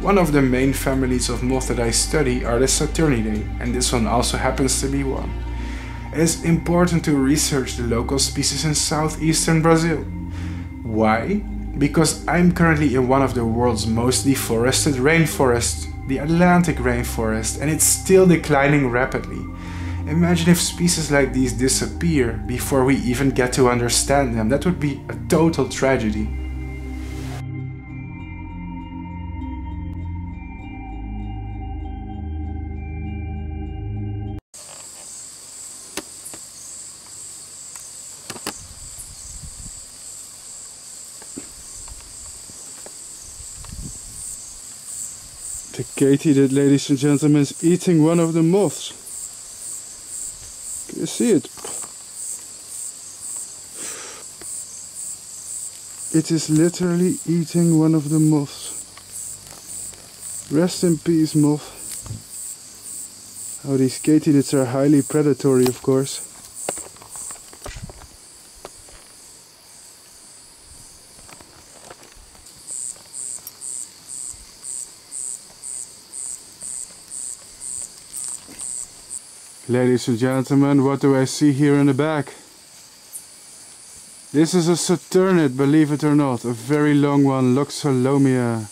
One of the main families of moth that I study are the Saturnidae, and this one also happens to be one. It is important to research the local species in southeastern Brazil. Why? Because I'm currently in one of the world's most deforested rainforests, the Atlantic rainforest, and it's still declining rapidly. Imagine if species like these disappear before we even get to understand them. That would be a total tragedy. The katydid, ladies and gentlemen, is eating one of the moths. Can you see it? It is literally eating one of the moths. Rest in peace, moth. Oh, these katydids are highly predatory, of course. Ladies and gentlemen, what do I see here in the back? This is a saturnid, believe it or not, a very long one, Loxolomia.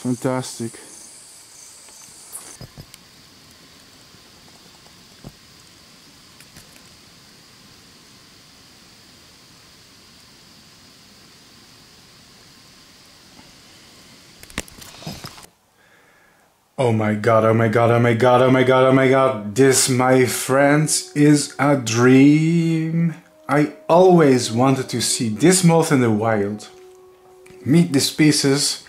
Fantastic. Oh my god, oh my god, oh my god, oh my god, oh my god. This, my friends, is a dream. I always wanted to see this moth in the wild. Meet the species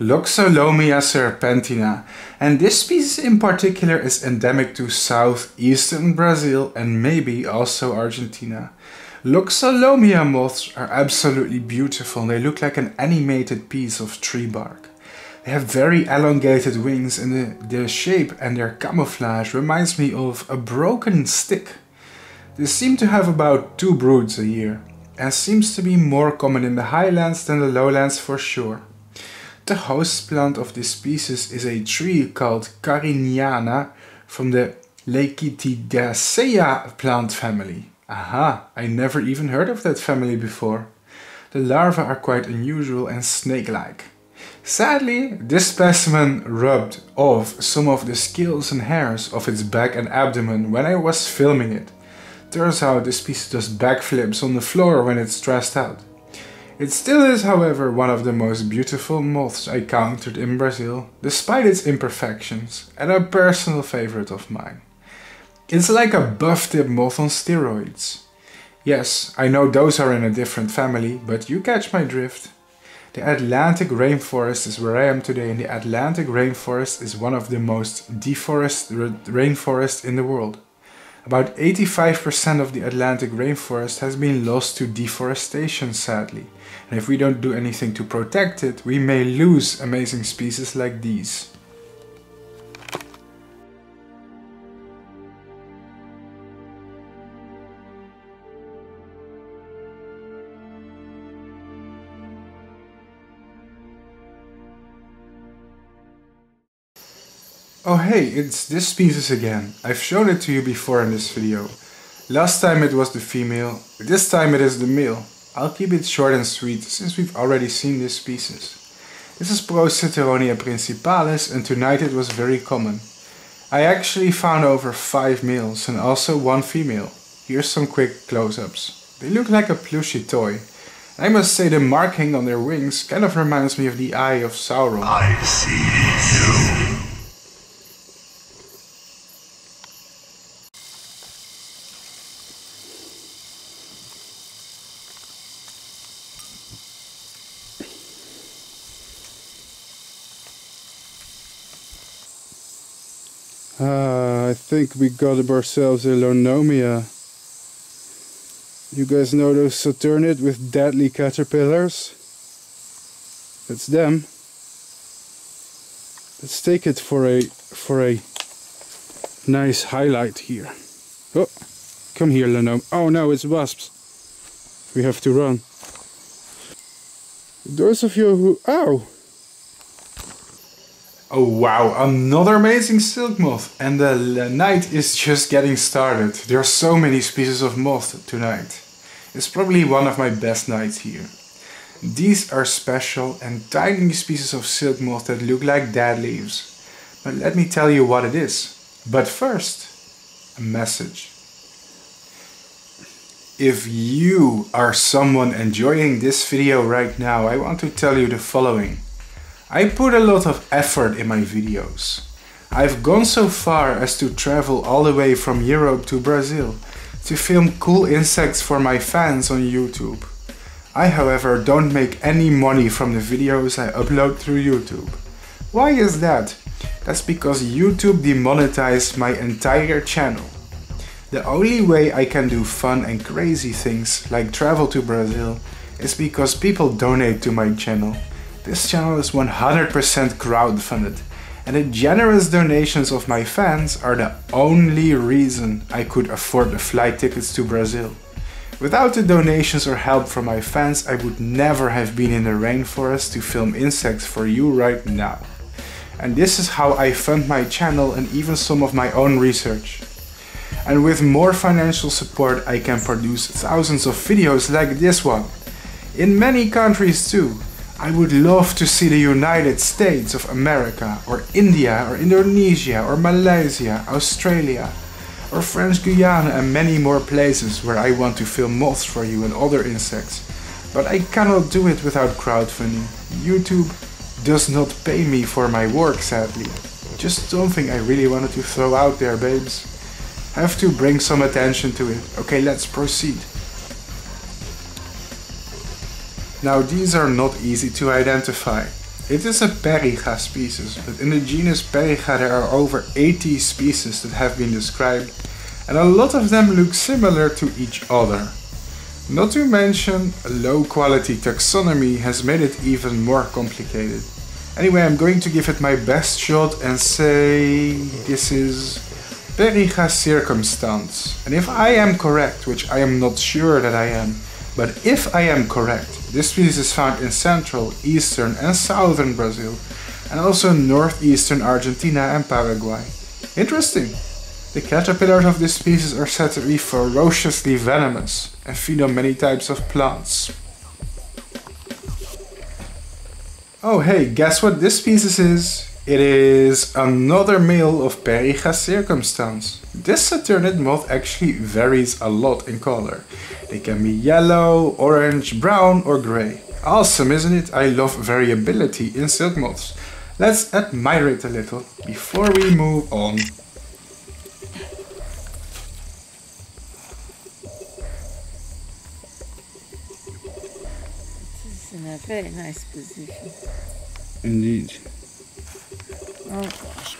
Loxolomia serpentina. And this species in particular is endemic to southeastern Brazil and maybe also Argentina. Loxolomia moths are absolutely beautiful. They look like an animated piece of tree bark. They have very elongated wings, and their shape and their camouflage reminds me of a broken stick. They seem to have about 2 broods a year, and seems to be more common in the highlands than the lowlands for sure. The host plant of this species is a tree called Cariniana from the Lecythidaceae plant family. Aha, I never even heard of that family before. The larvae are quite unusual and snake-like. Sadly, this specimen rubbed off some of the scales and hairs of its back and abdomen when I was filming it. Turns out this species does backflips on the floor when it's stressed out. It still is, however, one of the most beautiful moths I encountered in Brazil, despite its imperfections, and a personal favorite of mine. It's like a buff-tip moth on steroids. Yes, I know those are in a different family, but you catch my drift. The Atlantic rainforest is where I am today, and the Atlantic rainforest is one of the most deforested rainforests in the world. About 85% of the Atlantic rainforest has been lost to deforestation, sadly, and if we don't do anything to protect it, we may lose amazing species like these. Oh hey, it's this species again. I've shown it to you before in this video. Last time it was the female, this time it is the male. I'll keep it short and sweet since we've already seen this species. This is Proceratonia principalis, and tonight it was very common. I actually found over 5 males and also 1 female. Here's some quick close-ups. They look like a plushy toy. I must say the marking on their wings kind of reminds me of the eye of Sauron. I see you. I think we got ourselves a Loxolomia. You guys know those saturnid with deadly caterpillars? That's them. Let's take it for a nice highlight here. Oh, come here, Loxolomia. Oh no, it's wasps. We have to run. Those of you who... Ow! Oh wow, another amazing silk moth, and the night is just getting started. There are so many species of moth tonight. It's probably one of my best nights here. These are special and tiny species of silk moth that look like dead leaves. But let me tell you what it is. But first, a message. If you are someone enjoying this video right now, I want to tell you the following. I put a lot of effort in my videos. I've gone so far as to travel all the way from Europe to Brazil to film cool insects for my fans on YouTube. I, however, don't make any money from the videos I upload through YouTube. Why is that? That's because YouTube demonetized my entire channel. The only way I can do fun and crazy things like travel to Brazil is because people donate to my channel. This channel is 100% crowdfunded, and the generous donations of my fans are the only reason I could afford the flight tickets to Brazil. Without the donations or help from my fans, I would never have been in the rainforest to film insects for you right now. And this is how I fund my channel and even some of my own research. And with more financial support, I can produce thousands of videos like this one. In many countries too. I would love to see the United States of America, or India, or Indonesia, or Malaysia, Australia, or French Guiana, and many more places where I want to film moths for you and other insects. But I cannot do it without crowdfunding. YouTube does not pay me for my work, sadly. Just something I really wanted to throw out there, babes. Have to bring some attention to it. Okay, let's proceed. Now, these are not easy to identify. It is a Periga species, but in the genus Periga there are over 80 species that have been described, and a lot of them look similar to each other. Not to mention, a low-quality taxonomy has made it even more complicated. Anyway, I'm going to give it my best shot and say this is Periga circumstans. And if I am correct, which I am not sure that I am, but if I am correct, this species is found in central, eastern and southern Brazil, and also northeastern Argentina and Paraguay. Interesting! The caterpillars of this species are said to be ferociously venomous and feed on many types of plants. Oh hey, guess what this species is? It is another male of Periga circumstans. This saturnid moth actually varies a lot in color. They can be yellow, orange, brown or grey. Awesome, isn't it? I love variability in silk moths. Let's admire it a little before we move on. This is in a very nice position. Indeed. Oh gosh.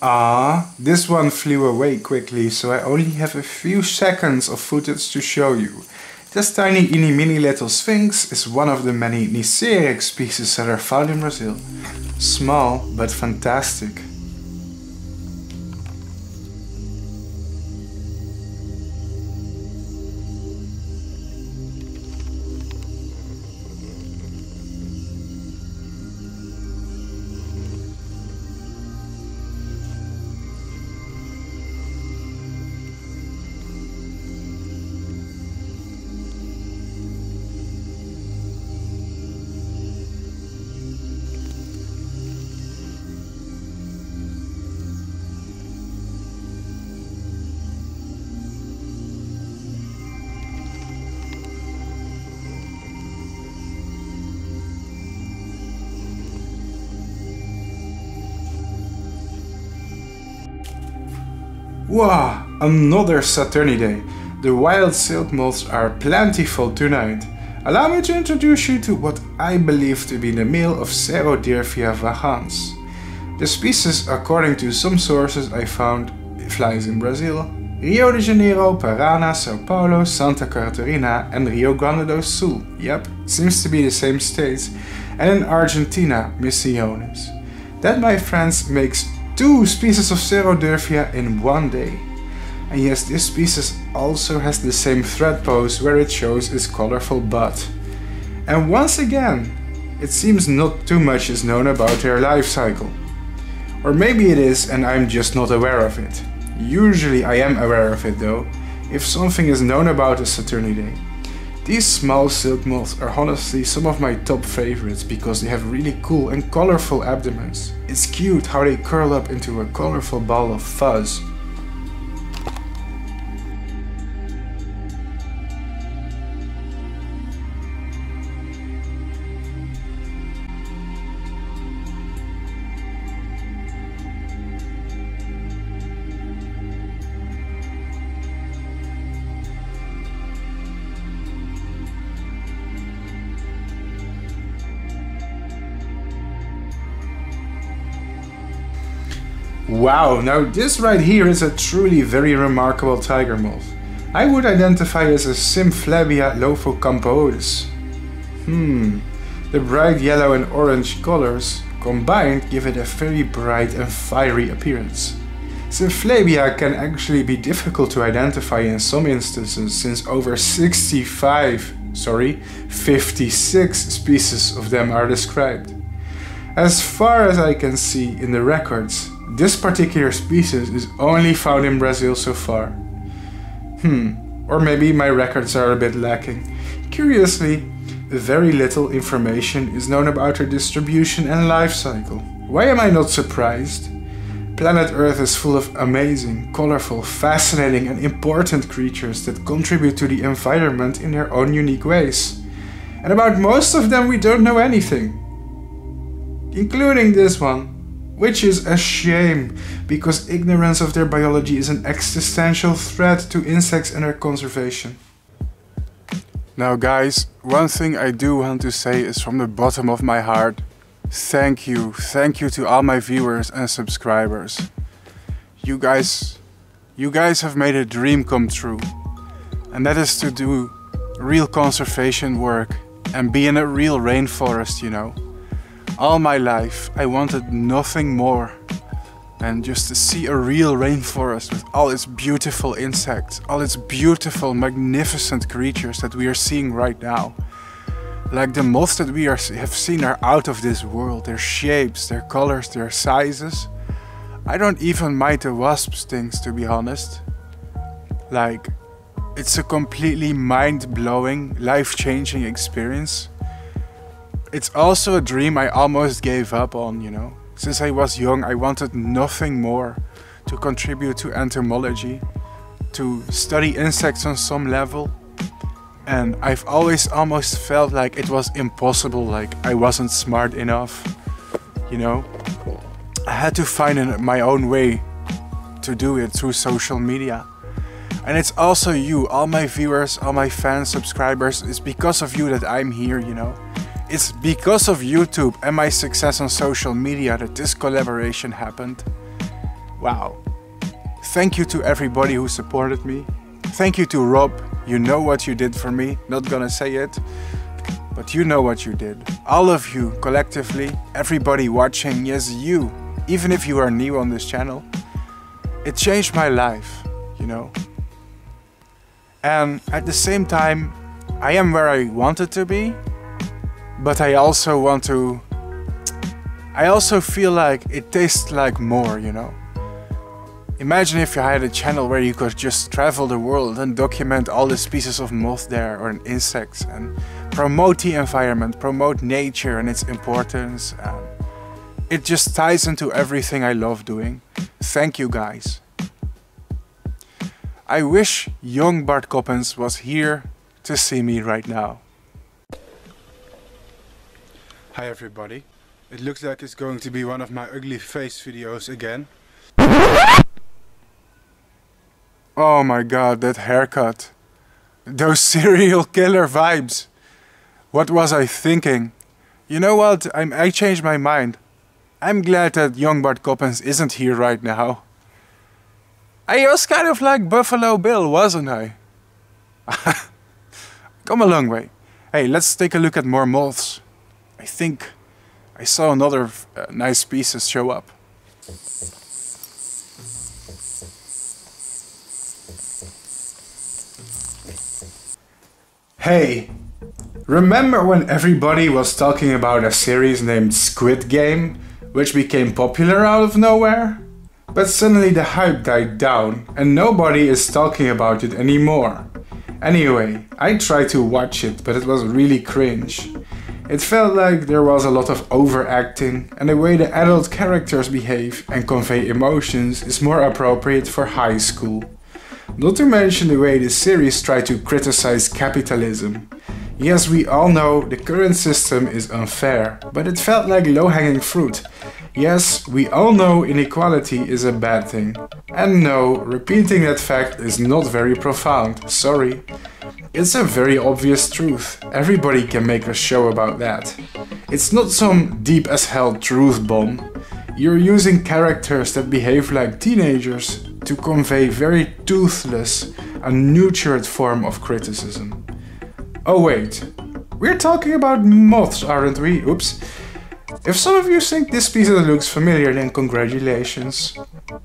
Ah, this one flew away quickly, so I only have a few seconds of footage to show you. This tiny eeny meeny little sphinx is one of the many Nyceryx species that are found in Brazil. Small, but fantastic. Wow, another Saturnidae. The wild silk moths are plentiful tonight. Allow me to introduce you to what I believe to be the male of Cerodirphia vagans. The species, according to some sources I found, flies in Brazil, Rio de Janeiro, Paraná, Sao Paulo, Santa Catarina and Rio Grande do Sul, yep, seems to be the same states, and in Argentina, Misiones. That, my friends, makes 2 species of Cerodirphia in one day. And yes, this species also has the same thread pose where it shows its colorful bud. And once again, it seems not too much is known about their life cycle. Or maybe it is and I'm just not aware of it. Usually I am aware of it though, if something is known about a Saturnidae. These small silk moths are honestly some of my top favorites because they have really cool and colorful abdomens. It's cute how they curl up into a colorful ball of fuzz. Wow, now this right here is a truly very remarkable tiger moth. I would identify as a Symphlebia lofocampo otis. The bright yellow and orange colors combined give it a very bright and fiery appearance. Symphlebia can actually be difficult to identify in some instances since over 56 species of them are described. As far as I can see in the records, this particular species is only found in Brazil so far. Or maybe my records are a bit lacking. Curiously, very little information is known about her distribution and life cycle. Why am I not surprised? Planet Earth is full of amazing, colorful, fascinating and important creatures that contribute to the environment in their own unique ways. And about most of them we don't know anything. Including this one. Which is a shame, because ignorance of their biology is an existential threat to insects and their conservation. Now guys, one thing I do want to say is from the bottom of my heart, thank you to all my viewers and subscribers. You guys have made a dream come true, and that is to do real conservation work and be in a real rainforest, you know. All my life I wanted nothing more than just to see a real rainforest with all its beautiful insects, all its beautiful, magnificent creatures that we are seeing right now. Like the moths that we have seen are out of this world, their shapes, their colors, their sizes. I don't even mind the wasp stings, to be honest. Like, it's a completely mind-blowing, life-changing experience. It's also a dream I almost gave up on, you know. Since I was young, I wanted nothing more to contribute to entomology, to study insects on some level. And I've always almost felt like it was impossible, like I wasn't smart enough, you know. I had to find my own way to do it through social media. And it's also you, all my viewers, all my fans, subscribers, it's because of you that I'm here, you know. It's because of YouTube and my success on social media that this collaboration happened. Wow. Thank you to everybody who supported me. Thank you to Rob. You know what you did for me. Not gonna say it, but you know what you did. All of you collectively, everybody watching, yes you, even if you are new on this channel, it changed my life, you know. And at the same time, I am where I wanted to be. But I also feel like it tastes like more, you know. Imagine if you had a channel where you could just travel the world and document all the species of moth there or insects and promote the environment, promote nature and its importance. It just ties into everything I love doing. Thank you guys. I wish young Bart Coppens was here to see me right now. Hi everybody, it looks like it's going to be one of my ugly face videos again. Oh my god, that haircut. Those serial killer vibes. What was I thinking? You know what, I changed my mind. I'm glad that young Bart Coppens isn't here right now. I was kind of like Buffalo Bill, wasn't I? Come a long way. Hey, let's take a look at more moths. I think I saw another nice species show up. Hey, remember when everybody was talking about a series named Squid Game, which became popular out of nowhere? But suddenly the hype died down and nobody is talking about it anymore. Anyway, I tried to watch it, but it was really cringe. It felt like there was a lot of overacting, and the way the adult characters behave and convey emotions is more appropriate for high school. Not to mention the way the series tried to criticize capitalism. Yes, we all know the current system is unfair, but it felt like low-hanging fruit. Yes, we all know inequality is a bad thing. And no, repeating that fact is not very profound, sorry. It's a very obvious truth. Everybody can make a show about that. It's not some deep-as-hell truth bomb. You're using characters that behave like teenagers to convey very toothless, unnurtured form of criticism. Oh wait, we're talking about moths, aren't we? Oops. If some of you think this species looks familiar, then congratulations.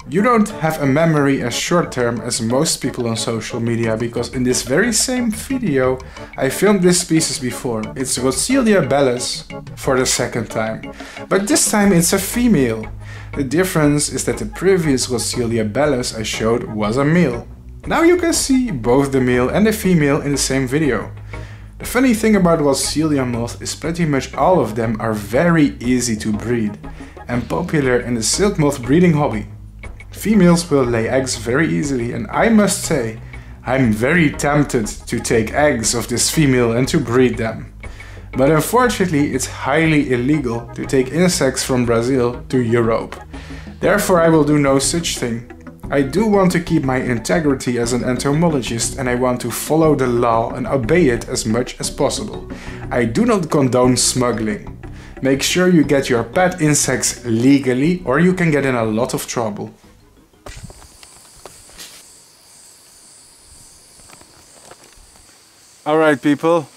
You don't have a memory as short-term as most people on social media, because in this very same video I filmed this species before. It's Rothschildia bellis for the second time, but this time it's a female. The difference is that the previous Rothschildia bellis I showed was a male. Now you can see both the male and the female in the same video. The funny thing about Rothschildia moths is pretty much all of them are very easy to breed and popular in the silk moth breeding hobby. Females will lay eggs very easily, and I must say, I'm very tempted to take eggs of this female and to breed them. But unfortunately, it's highly illegal to take insects from Brazil to Europe. Therefore, I will do no such thing. I do want to keep my integrity as an entomologist, and I want to follow the law and obey it as much as possible. I do not condone smuggling. Make sure you get your pet insects legally, or you can get in a lot of trouble. Alright people,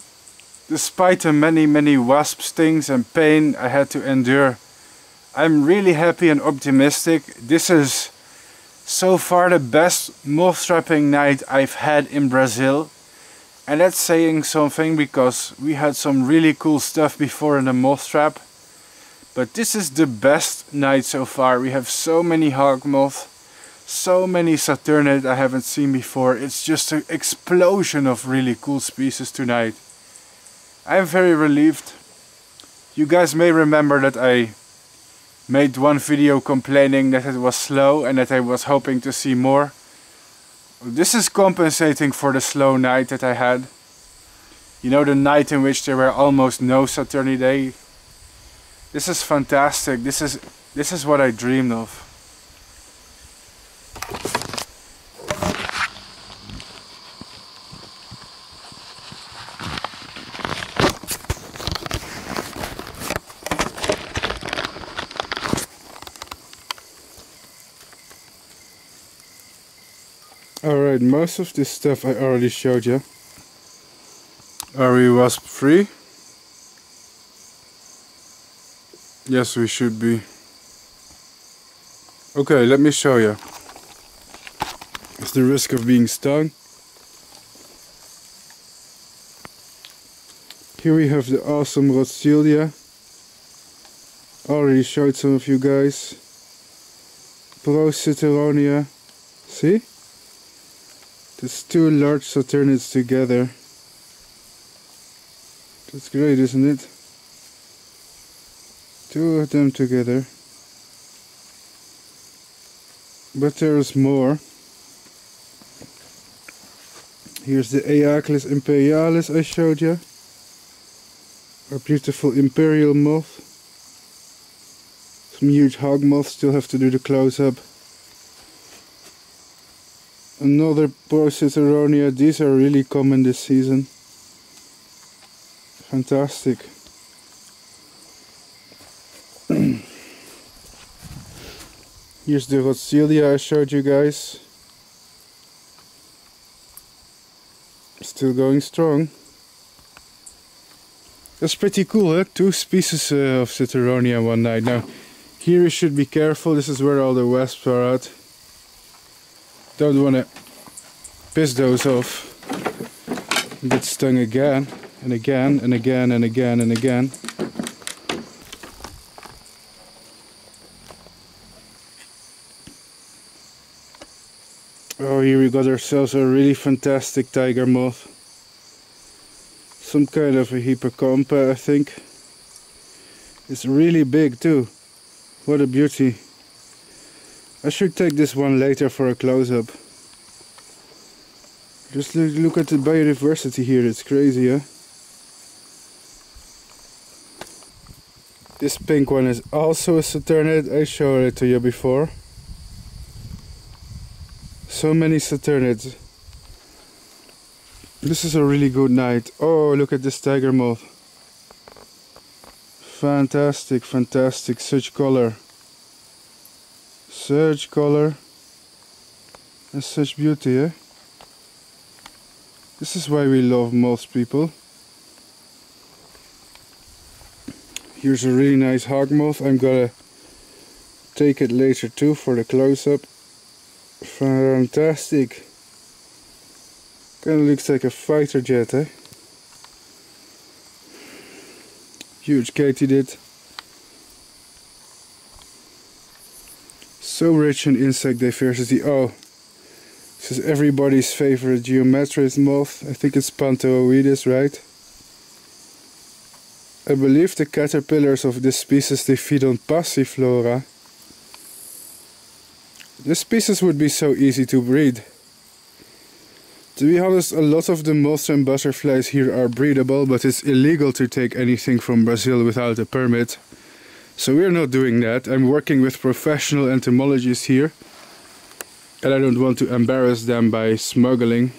despite the many wasp stings and pain I had to endure, I'm really happy and optimistic. This is so far the best moth trapping night I've had in Brazil, and that's saying something because we had some really cool stuff before in the moth trap, but this is the best night so far. We have so many hawk moths, so many saturniid I haven't seen before. It's just an explosion of really cool species tonight. I'm very relieved. You guys may remember that I made one video complaining that it was slow and that I was hoping to see more. This is compensating for the slow night that I had. You know, the night in which there were almost no Saturnidae. This is fantastic. This is what I dreamed of. Most of this stuff I already showed you. Are we wasp free? Yes, we should be. Okay, let me show you. There's the risk of being stung. Here we have the awesome Rothschildia. Already showed some of you guys. Proceratonia. See? There's two large saturnids together. That's great, isn't it? Two of them together. But there's more. Here's the Eacles imperialis I showed you. Our beautiful imperial moth. Some huge hog moths, still have to do the close-up. Another Proceratonia. These are really common this season. Fantastic. Here's the Rothschildia I showed you guys. Still going strong. That's pretty cool, huh? Two species of Saturnia one night. Now, here you should be careful. This is where all the wasps are at. Don't want to piss those off. Get stung again and again and again and again and again. Oh, here we got ourselves a really fantastic tiger moth. Some kind of a Hypercampa, I think. It's really big too. What a beauty. I should take this one later for a close-up. Just look at the biodiversity here, it's crazy, huh? This pink one is also a Saturniid, I showed it to you before. So many Saturnids. This is a really good night. Oh, look at this tiger moth. Fantastic, fantastic, such color. Such color and such beauty, eh? This is why we love moths, people. Here's a really nice hawk moth. I'm gonna take it later too for the close-up. Fantastic. Kind of looks like a fighter jet, eh? Huge katydid. So rich in insect diversity. Oh, this is everybody's favorite geometris moth. I think it's Pantoedis, right? I believe the caterpillars of this species, they feed on passiflora. This species would be so easy to breed. To be honest, a lot of the moths and butterflies here are breedable, but it's illegal to take anything from Brazil without a permit. So we're not doing that. I'm working with professional entomologists here, and I don't want to embarrass them by smuggling.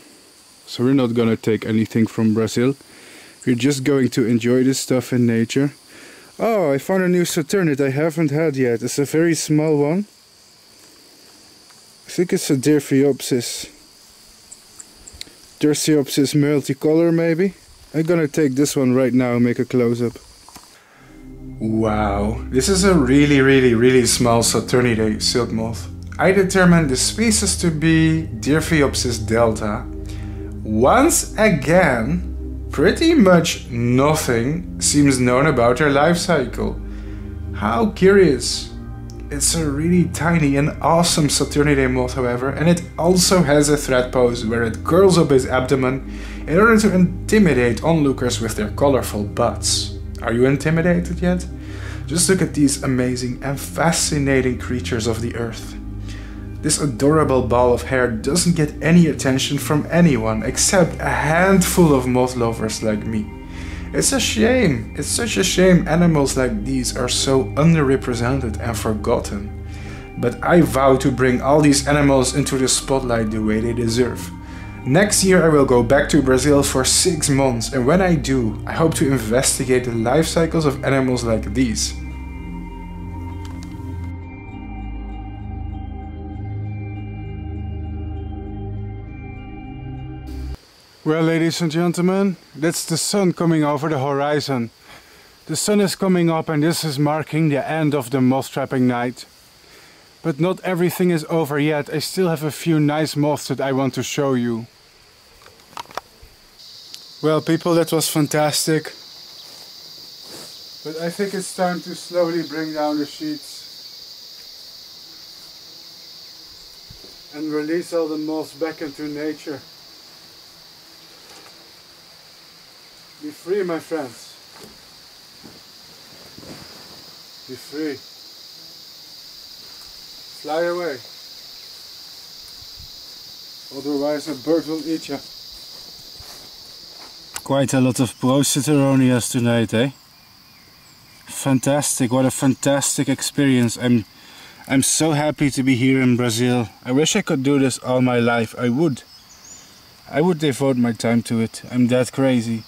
So we're not gonna take anything from Brazil. We're just going to enjoy this stuff in nature. Oh, I found a new Saturnid I haven't had yet. It's a very small one. I think it's a Dirphia. Dirphia multicolor, maybe? I'm gonna take this one right now and make a close-up. Wow, this is a really small Saturnidae silk moth. I determined the species to be Dirphia delta. Once again, pretty much nothing seems known about their life cycle. How curious. It's a really tiny and awesome Saturnidae moth, however, and it also has a threat pose where it curls up its abdomen in order to intimidate onlookers with their colorful butts. Are you intimidated yet? Just look at these amazing and fascinating creatures of the earth. This adorable ball of hair doesn't get any attention from anyone except a handful of moth lovers like me. It's a shame, it's such a shame animals like these are so underrepresented and forgotten. But I vow to bring all these animals into the spotlight the way they deserve. Next year I will go back to Brazil for 6 months, and when I do, I hope to investigate the life cycles of animals like these. Well, ladies and gentlemen, that's the sun coming over the horizon. The sun is coming up, and this is marking the end of the moth trapping night. But not everything is over yet. I still have a few nice moths that I want to show you. Well, people, that was fantastic. But I think it's time to slowly bring down the sheets and release all the moths back into nature. Be free, my friends. Be free. Fly away. Otherwise a bird will eat you. Quite a lot of Proceratonia tonight, eh? Fantastic, what a fantastic experience. I'm so happy to be here in Brazil. I wish I could do this all my life. I would devote my time to it. I'm that crazy.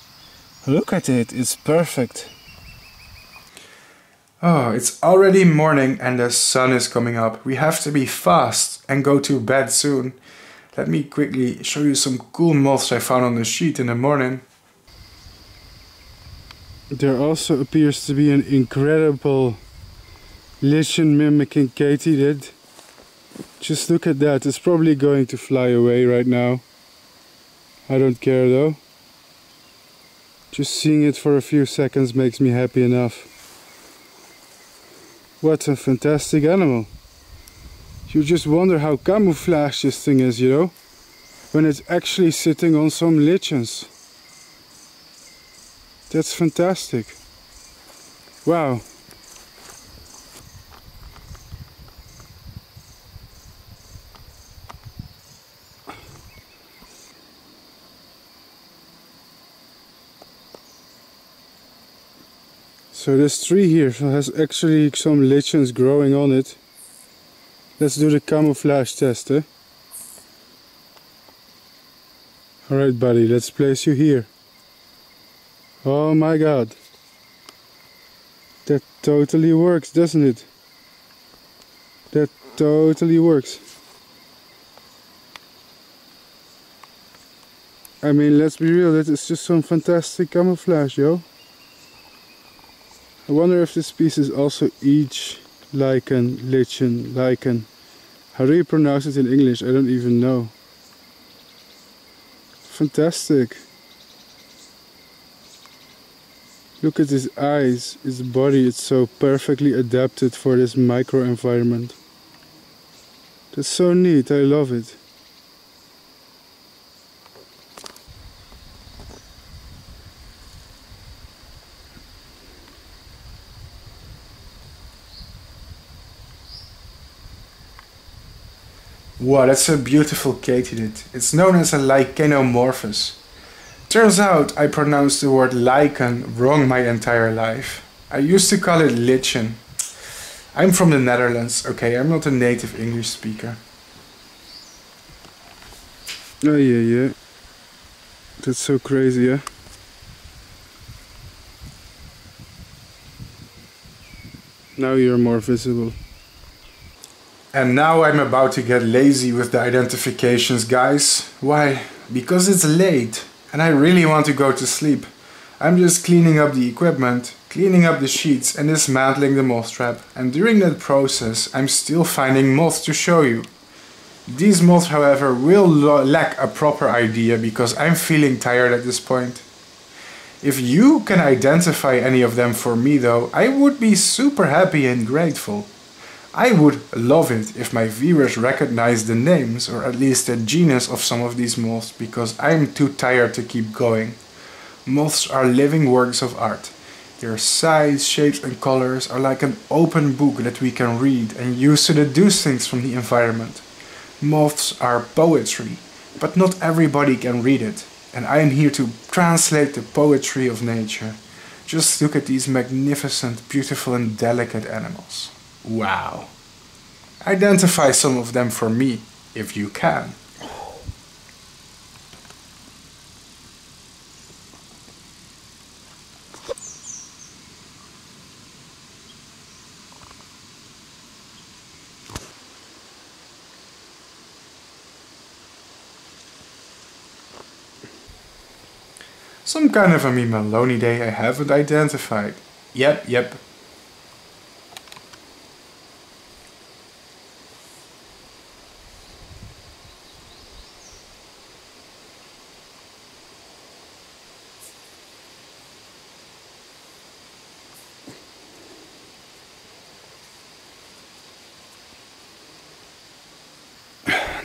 Look at it, it's perfect. Oh, it's already morning and the sun is coming up. We have to be fast and go to bed soon. Let me quickly show you some cool moths I found on the sheet in the morning. There also appears to be an incredible lichen mimicking katydid. Just look at that, it's probably going to fly away right now. I don't care though. Just seeing it for a few seconds makes me happy enough. What a fantastic animal. You just wonder how camouflaged this thing is, you know? When it's actually sitting on some lichens. That's fantastic. Wow. So this tree here has actually some lichens growing on it. Let's do the camouflage test, eh? Alright buddy, let's place you here. Oh my god. That totally works, doesn't it? That totally works. I mean, let's be real, that is just some fantastic camouflage, yo. I wonder if this species also eats lichen, lichen. How do you pronounce it in English? I don't even know. Fantastic. Look at his eyes, his body, it's so perfectly adapted for this microenvironment. That's so neat, I love it. Wow, that's a beautiful katydid. It's known as a lichenomorphous. Turns out I pronounced the word lichen wrong my entire life. I used to call it lichen. I'm from the Netherlands, okay, I'm not a native English speaker. Oh yeah, yeah. That's so crazy, yeah? Now you're more visible. And now I'm about to get lazy with the identifications, guys. Why? Because it's late and I really want to go to sleep. I'm just cleaning up the equipment, cleaning up the sheets and dismantling the moth trap. And during that process I'm still finding moths to show you. These moths, however, will lack a proper idea because I'm feeling tired at this point. If you can identify any of them for me though, I would be super happy and grateful. I would love it if my viewers recognize the names or at least the genus of some of these moths because I'm too tired to keep going. Moths are living works of art. Their size, shapes and colors are like an open book that we can read and use to deduce things from the environment. Moths are poetry, but not everybody can read it, and I am here to translate the poetry of nature. Just look at these magnificent, beautiful and delicate animals. Wow. Identify some of them for me, if you can. Some kind of a Melonidae I haven't identified. Yep.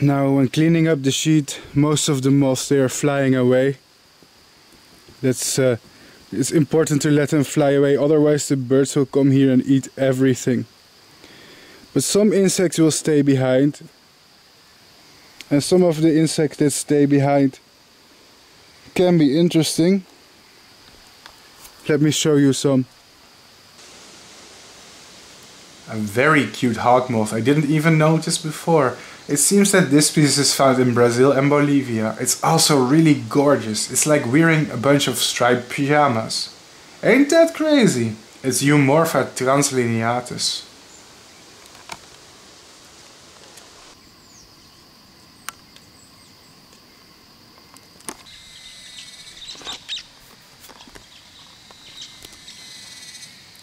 Now, when cleaning up the sheet, most of the moths, they are flying away. That's, it's important to let them fly away, otherwise the birds will come here and eat everything. But some insects will stay behind. And some of the insects that stay behind can be interesting. Let me show you some. A very cute hawk moth, I didn't even notice before. It seems that this species is found in Brazil and Bolivia. It's also really gorgeous. It's like wearing a bunch of striped pyjamas. Ain't that crazy? It's Eumorpha translineatus.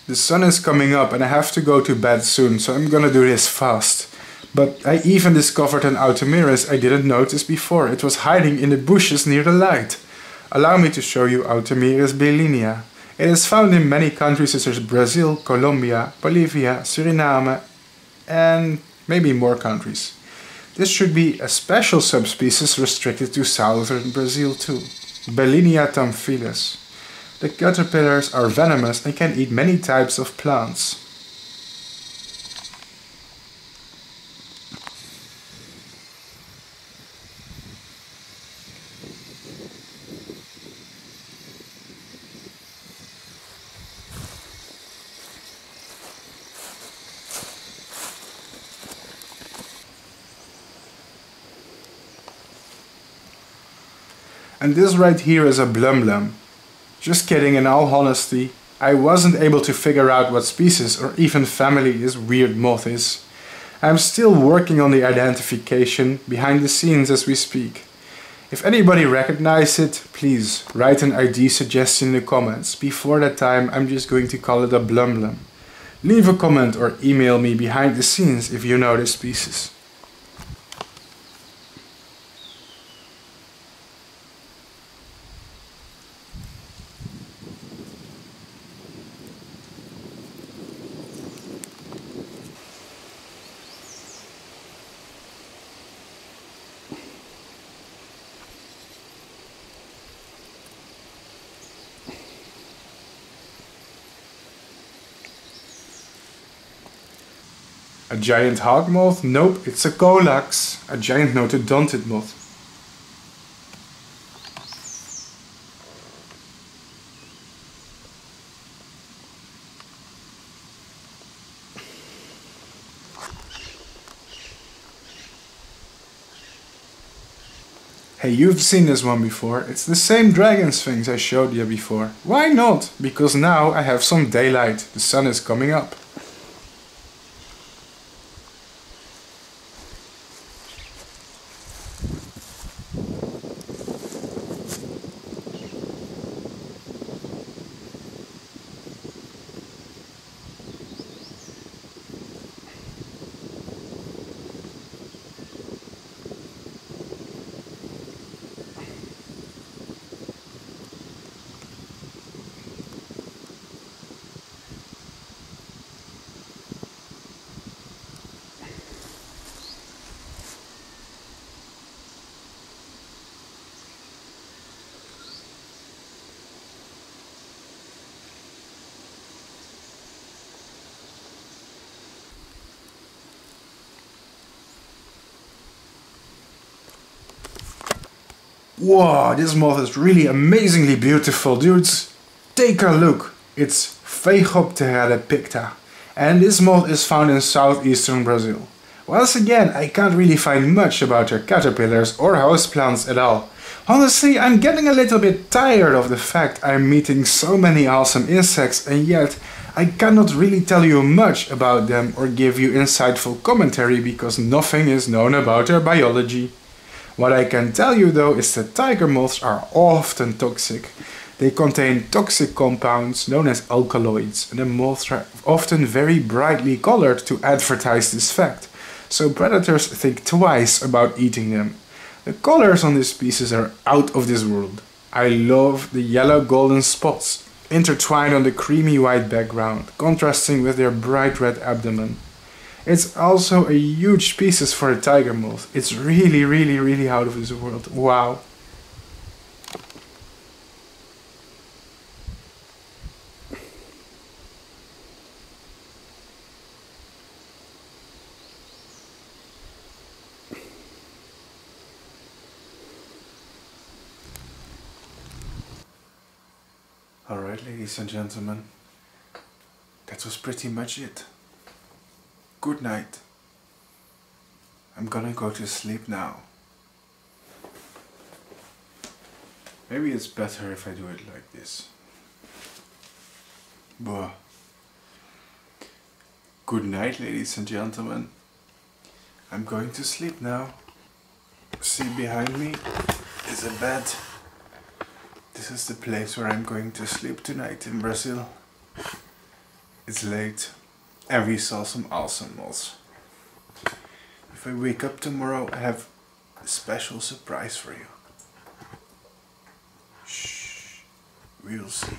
The sun is coming up and I have to go to bed soon, so I'm gonna do this fast. But I even discovered an Automeris I didn't notice before. It was hiding in the bushes near the light. Allow me to show you Automeris bellinia. It is found in many countries such as Brazil, Colombia, Bolivia, Suriname, and maybe more countries. This should be a special subspecies restricted to southern Brazil too. Bellinia tamphilis. The caterpillars are venomous and can eat many types of plants. And this right here is a blumblum. Just kidding, in all honesty, I wasn't able to figure out what species or even family this weird moth is. I'm still working on the identification behind the scenes as we speak. If anybody recognizes it, please write an ID suggestion in the comments. Before that time, I'm just going to call it a blumblum. Leave a comment or email me behind the scenes if you know this species. A giant hawk moth? Nope, it's a Colax, a giant notodontid moth. Hey, you've seen this one before. It's the same dragon sphinx I showed you before. Why not? Because now I have some daylight. The sun is coming up. Wow, this moth is really amazingly beautiful, dudes. Take a look. It's Phagoptera depicta. And this moth is found in southeastern Brazil. Once again, I can't really find much about their caterpillars or houseplants at all. Honestly, I'm getting a little bit tired of the fact I'm meeting so many awesome insects and yet I cannot really tell you much about them or give you insightful commentary because nothing is known about their biology. What I can tell you though is that tiger moths are often toxic. They contain toxic compounds known as alkaloids, and the moths are often very brightly colored to advertise this fact, so predators think twice about eating them. The colors on this species are out of this world. I love the yellow golden spots intertwined on the creamy white background, contrasting with their bright red abdomen. It's also a huge species for a tiger moth. It's really, really, really out of this world. Wow. All right, ladies and gentlemen, that was pretty much it. Good night. I'm gonna go to sleep now. Maybe it's better if I do it like this. Buh. Good night, ladies and gentlemen. I'm going to sleep now. See behind me is a bed. This is the place where I'm going to sleep tonight in Brazil. It's late and we saw some awesome moths. If I wake up tomorrow, I have a special surprise for you. Shh, we'll see.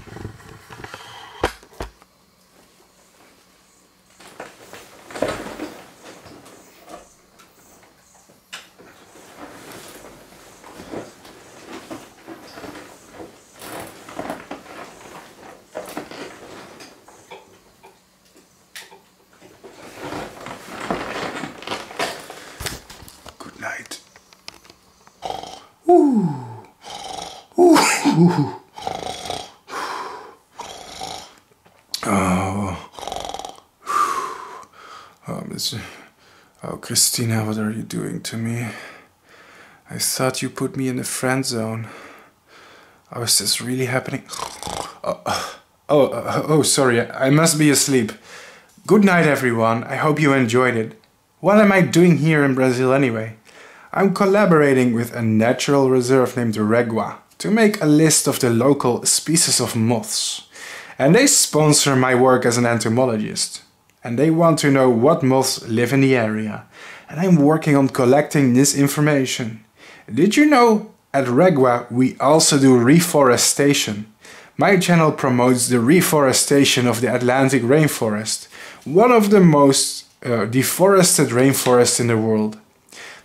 Oh, Christina, what are you doing to me? I thought you put me in the friend zone. Oh, is this really happening? Oh, sorry, I must be asleep. Good night, everyone. I hope you enjoyed it. What am I doing here in Brazil anyway? I'm collaborating with a natural reserve named Regua to make a list of the local species of moths. And they sponsor my work as an entomologist. And they want to know what moths live in the area. And I'm working on collecting this information. Did you know at Regua we also do reforestation? My channel promotes the reforestation of the Atlantic Rainforest, one of the most deforested rainforests in the world.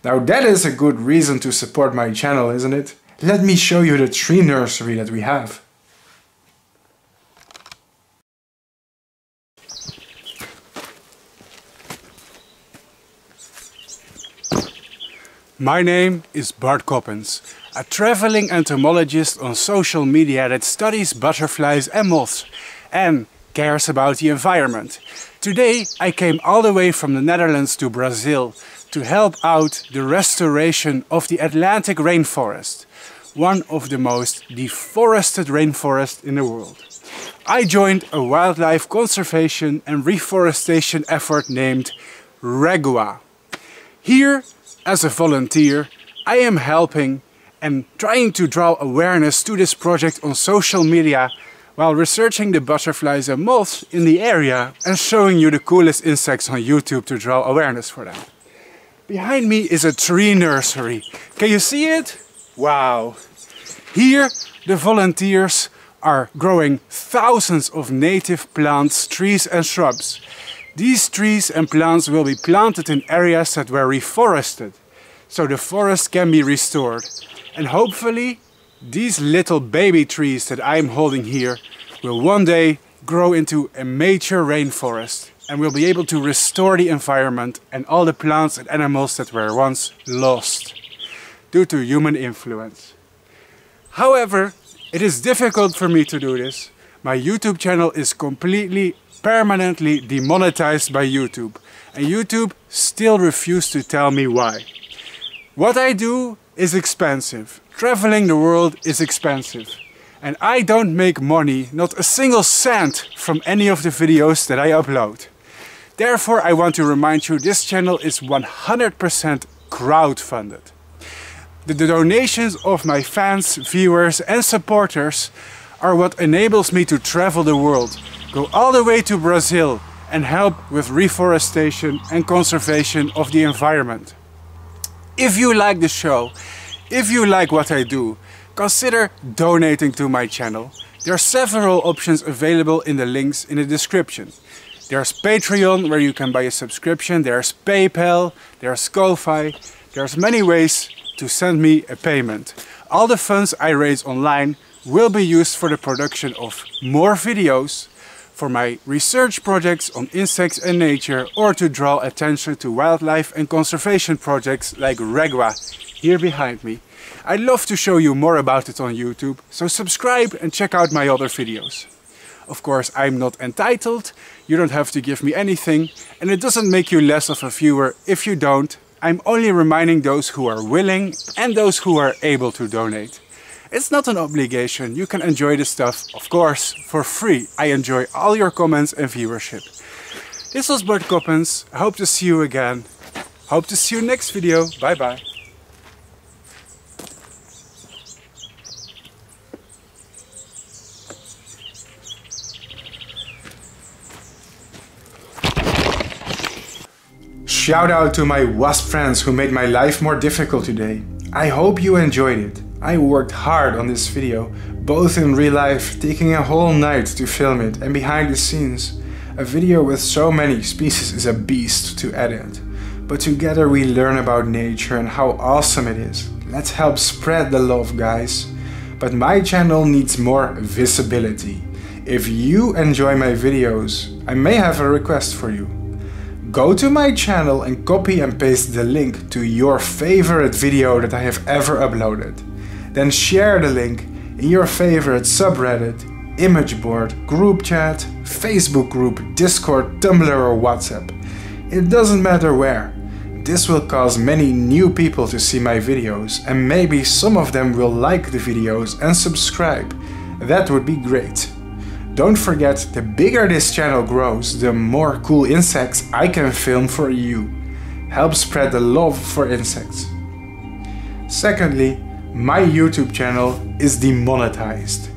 Now that is a good reason to support my channel, isn't it? Let me show you the tree nursery that we have. My name is Bart Coppens, a traveling entomologist on social media that studies butterflies and moths and cares about the environment. Today I came all the way from the Netherlands to Brazil to help out the restoration of the Atlantic Rainforest, one of the most deforested rainforests in the world. I joined a wildlife conservation and reforestation effort named Regua. Here, as a volunteer, I am helping and trying to draw awareness to this project on social media while researching the butterflies and moths in the area and showing you the coolest insects on YouTube to draw awareness for them. Behind me is a tree nursery. Can you see it? Wow! Here the volunteers are growing thousands of native plants, trees and shrubs. These trees and plants will be planted in areas that were reforested, so the forest can be restored. And hopefully, these little baby trees that I'm holding here will one day grow into a major rainforest and will be able to restore the environment and all the plants and animals that were once lost due to human influence. However, it is difficult for me to do this. My YouTube channel is completely permanently demonetized by YouTube, and YouTube still refused to tell me why. What I do is expensive. Traveling the world is expensive, and I don't make money, not a single cent, from any of the videos that I upload. Therefore, I want to remind you this channel is 100% crowdfunded. The donations of my fans, viewers and supporters are what enables me to travel the world, go all the way to Brazil and help with reforestation and conservation of the environment. If you like the show, if you like what I do, consider donating to my channel. There are several options available in the links in the description. There's Patreon, where you can buy a subscription, there's PayPal, there's Ko-Fi, there's many ways to send me a payment. All the funds I raise online will be used for the production of more videos, for my research projects on insects and nature, or to draw attention to wildlife and conservation projects like Regua, here behind me. I'd love to show you more about it on YouTube, so subscribe and check out my other videos. Of course, I'm not entitled, you don't have to give me anything, and it doesn't make you less of a viewer if you don't. I'm only reminding those who are willing and those who are able to donate. It's not an obligation, you can enjoy this stuff, of course, for free. I enjoy all your comments and viewership. This was Bart Coppens. I hope to see you again. Hope to see you next video. Bye bye. Shout out to my wasp friends who made my life more difficult today. I hope you enjoyed it. I worked hard on this video, both in real life, taking a whole night to film it, and behind the scenes. A video with so many species is a beast to edit. But together we learn about nature and how awesome it is. Let's help spread the love, guys. But my channel needs more visibility. If you enjoy my videos, I may have a request for you. Go to my channel and copy and paste the link to your favorite video that I have ever uploaded. Then share the link in your favorite subreddit, image board, group chat, Facebook group, Discord, Tumblr or WhatsApp. It doesn't matter where. This will cause many new people to see my videos, and maybe some of them will like the videos and subscribe. That would be great. Don't forget, the bigger this channel grows, the more cool insects I can film for you. Help spread the love for insects. Secondly, my YouTube channel is demonetized.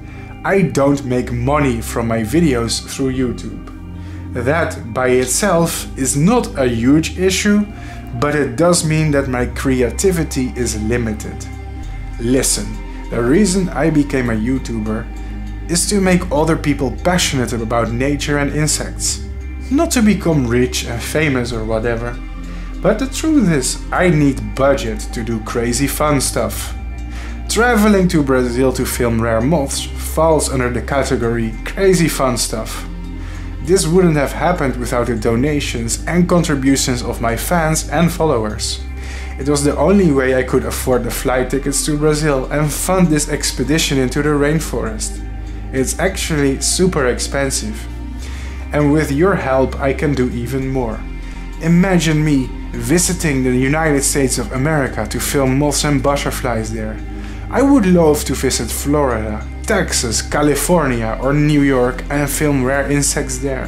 I don't make money from my videos through YouTube. That by itself is not a huge issue, but it does mean that my creativity is limited. Listen, the reason I became a YouTuber is to make other people passionate about nature and insects. Not to become rich and famous or whatever. But the truth is, I need budget to do crazy fun stuff. Traveling to Brazil to film rare moths falls under the category crazy fun stuff. This wouldn't have happened without the donations and contributions of my fans and followers. It was the only way I could afford the flight tickets to Brazil and fund this expedition into the rainforest. It's actually super expensive. And with your help I can do even more. Imagine me visiting the United States of America to film moths and butterflies there. I would love to visit Florida, Texas, California or New York and film rare insects there.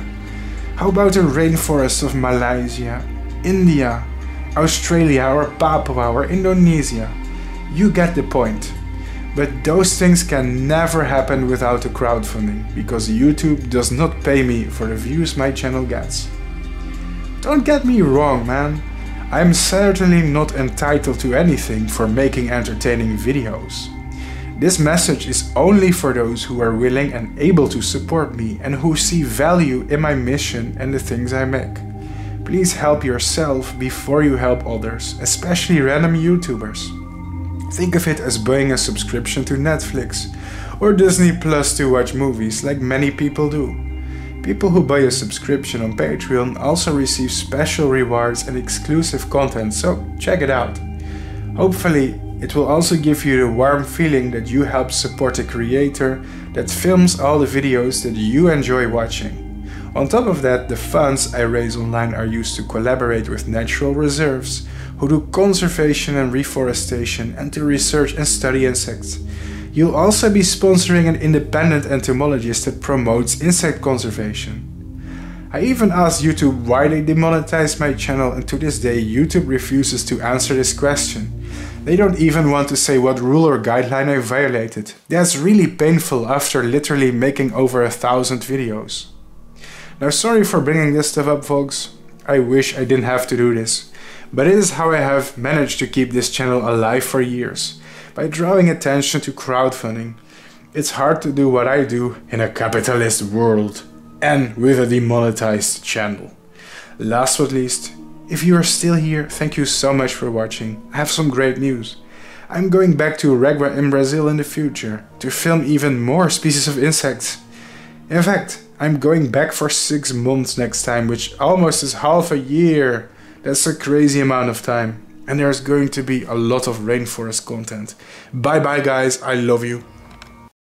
How about the rainforests of Malaysia, India, Australia or Papua or Indonesia? You get the point. But those things can never happen without the crowdfunding, because YouTube does not pay me for the views my channel gets. Don't get me wrong, man. I'm certainly not entitled to anything for making entertaining videos. This message is only for those who are willing and able to support me and who see value in my mission and the things I make. Please help yourself before you help others, especially random YouTubers. Think of it as buying a subscription to Netflix or Disney Plus to watch movies, like many people do. People who buy a subscription on Patreon also receive special rewards and exclusive content, so check it out. Hopefully, it will also give you the warm feeling that you help support a creator that films all the videos that you enjoy watching. On top of that, the funds I raise online are used to collaborate with natural reserves, who do conservation and reforestation, and to research and study insects. You'll also be sponsoring an independent entomologist that promotes insect conservation. I even asked YouTube why they demonetized my channel, and to this day YouTube refuses to answer this question. They don't even want to say what rule or guideline I violated. That's really painful after literally making over 1,000 videos. Now, sorry for bringing this stuff up, folks. I wish I didn't have to do this. But it is how I have managed to keep this channel alive for years, by drawing attention to crowdfunding. It's hard to do what I do in a capitalist world and with a demonetized channel. Last but not least, if you are still here, thank you so much for watching. I have some great news. I'm going back to Regua in Brazil in the future to film even more species of insects. In fact, I'm going back for 6 months next time, which almost is half a year. That's a crazy amount of time. And there's going to be a lot of rainforest content. Bye bye guys, I love you.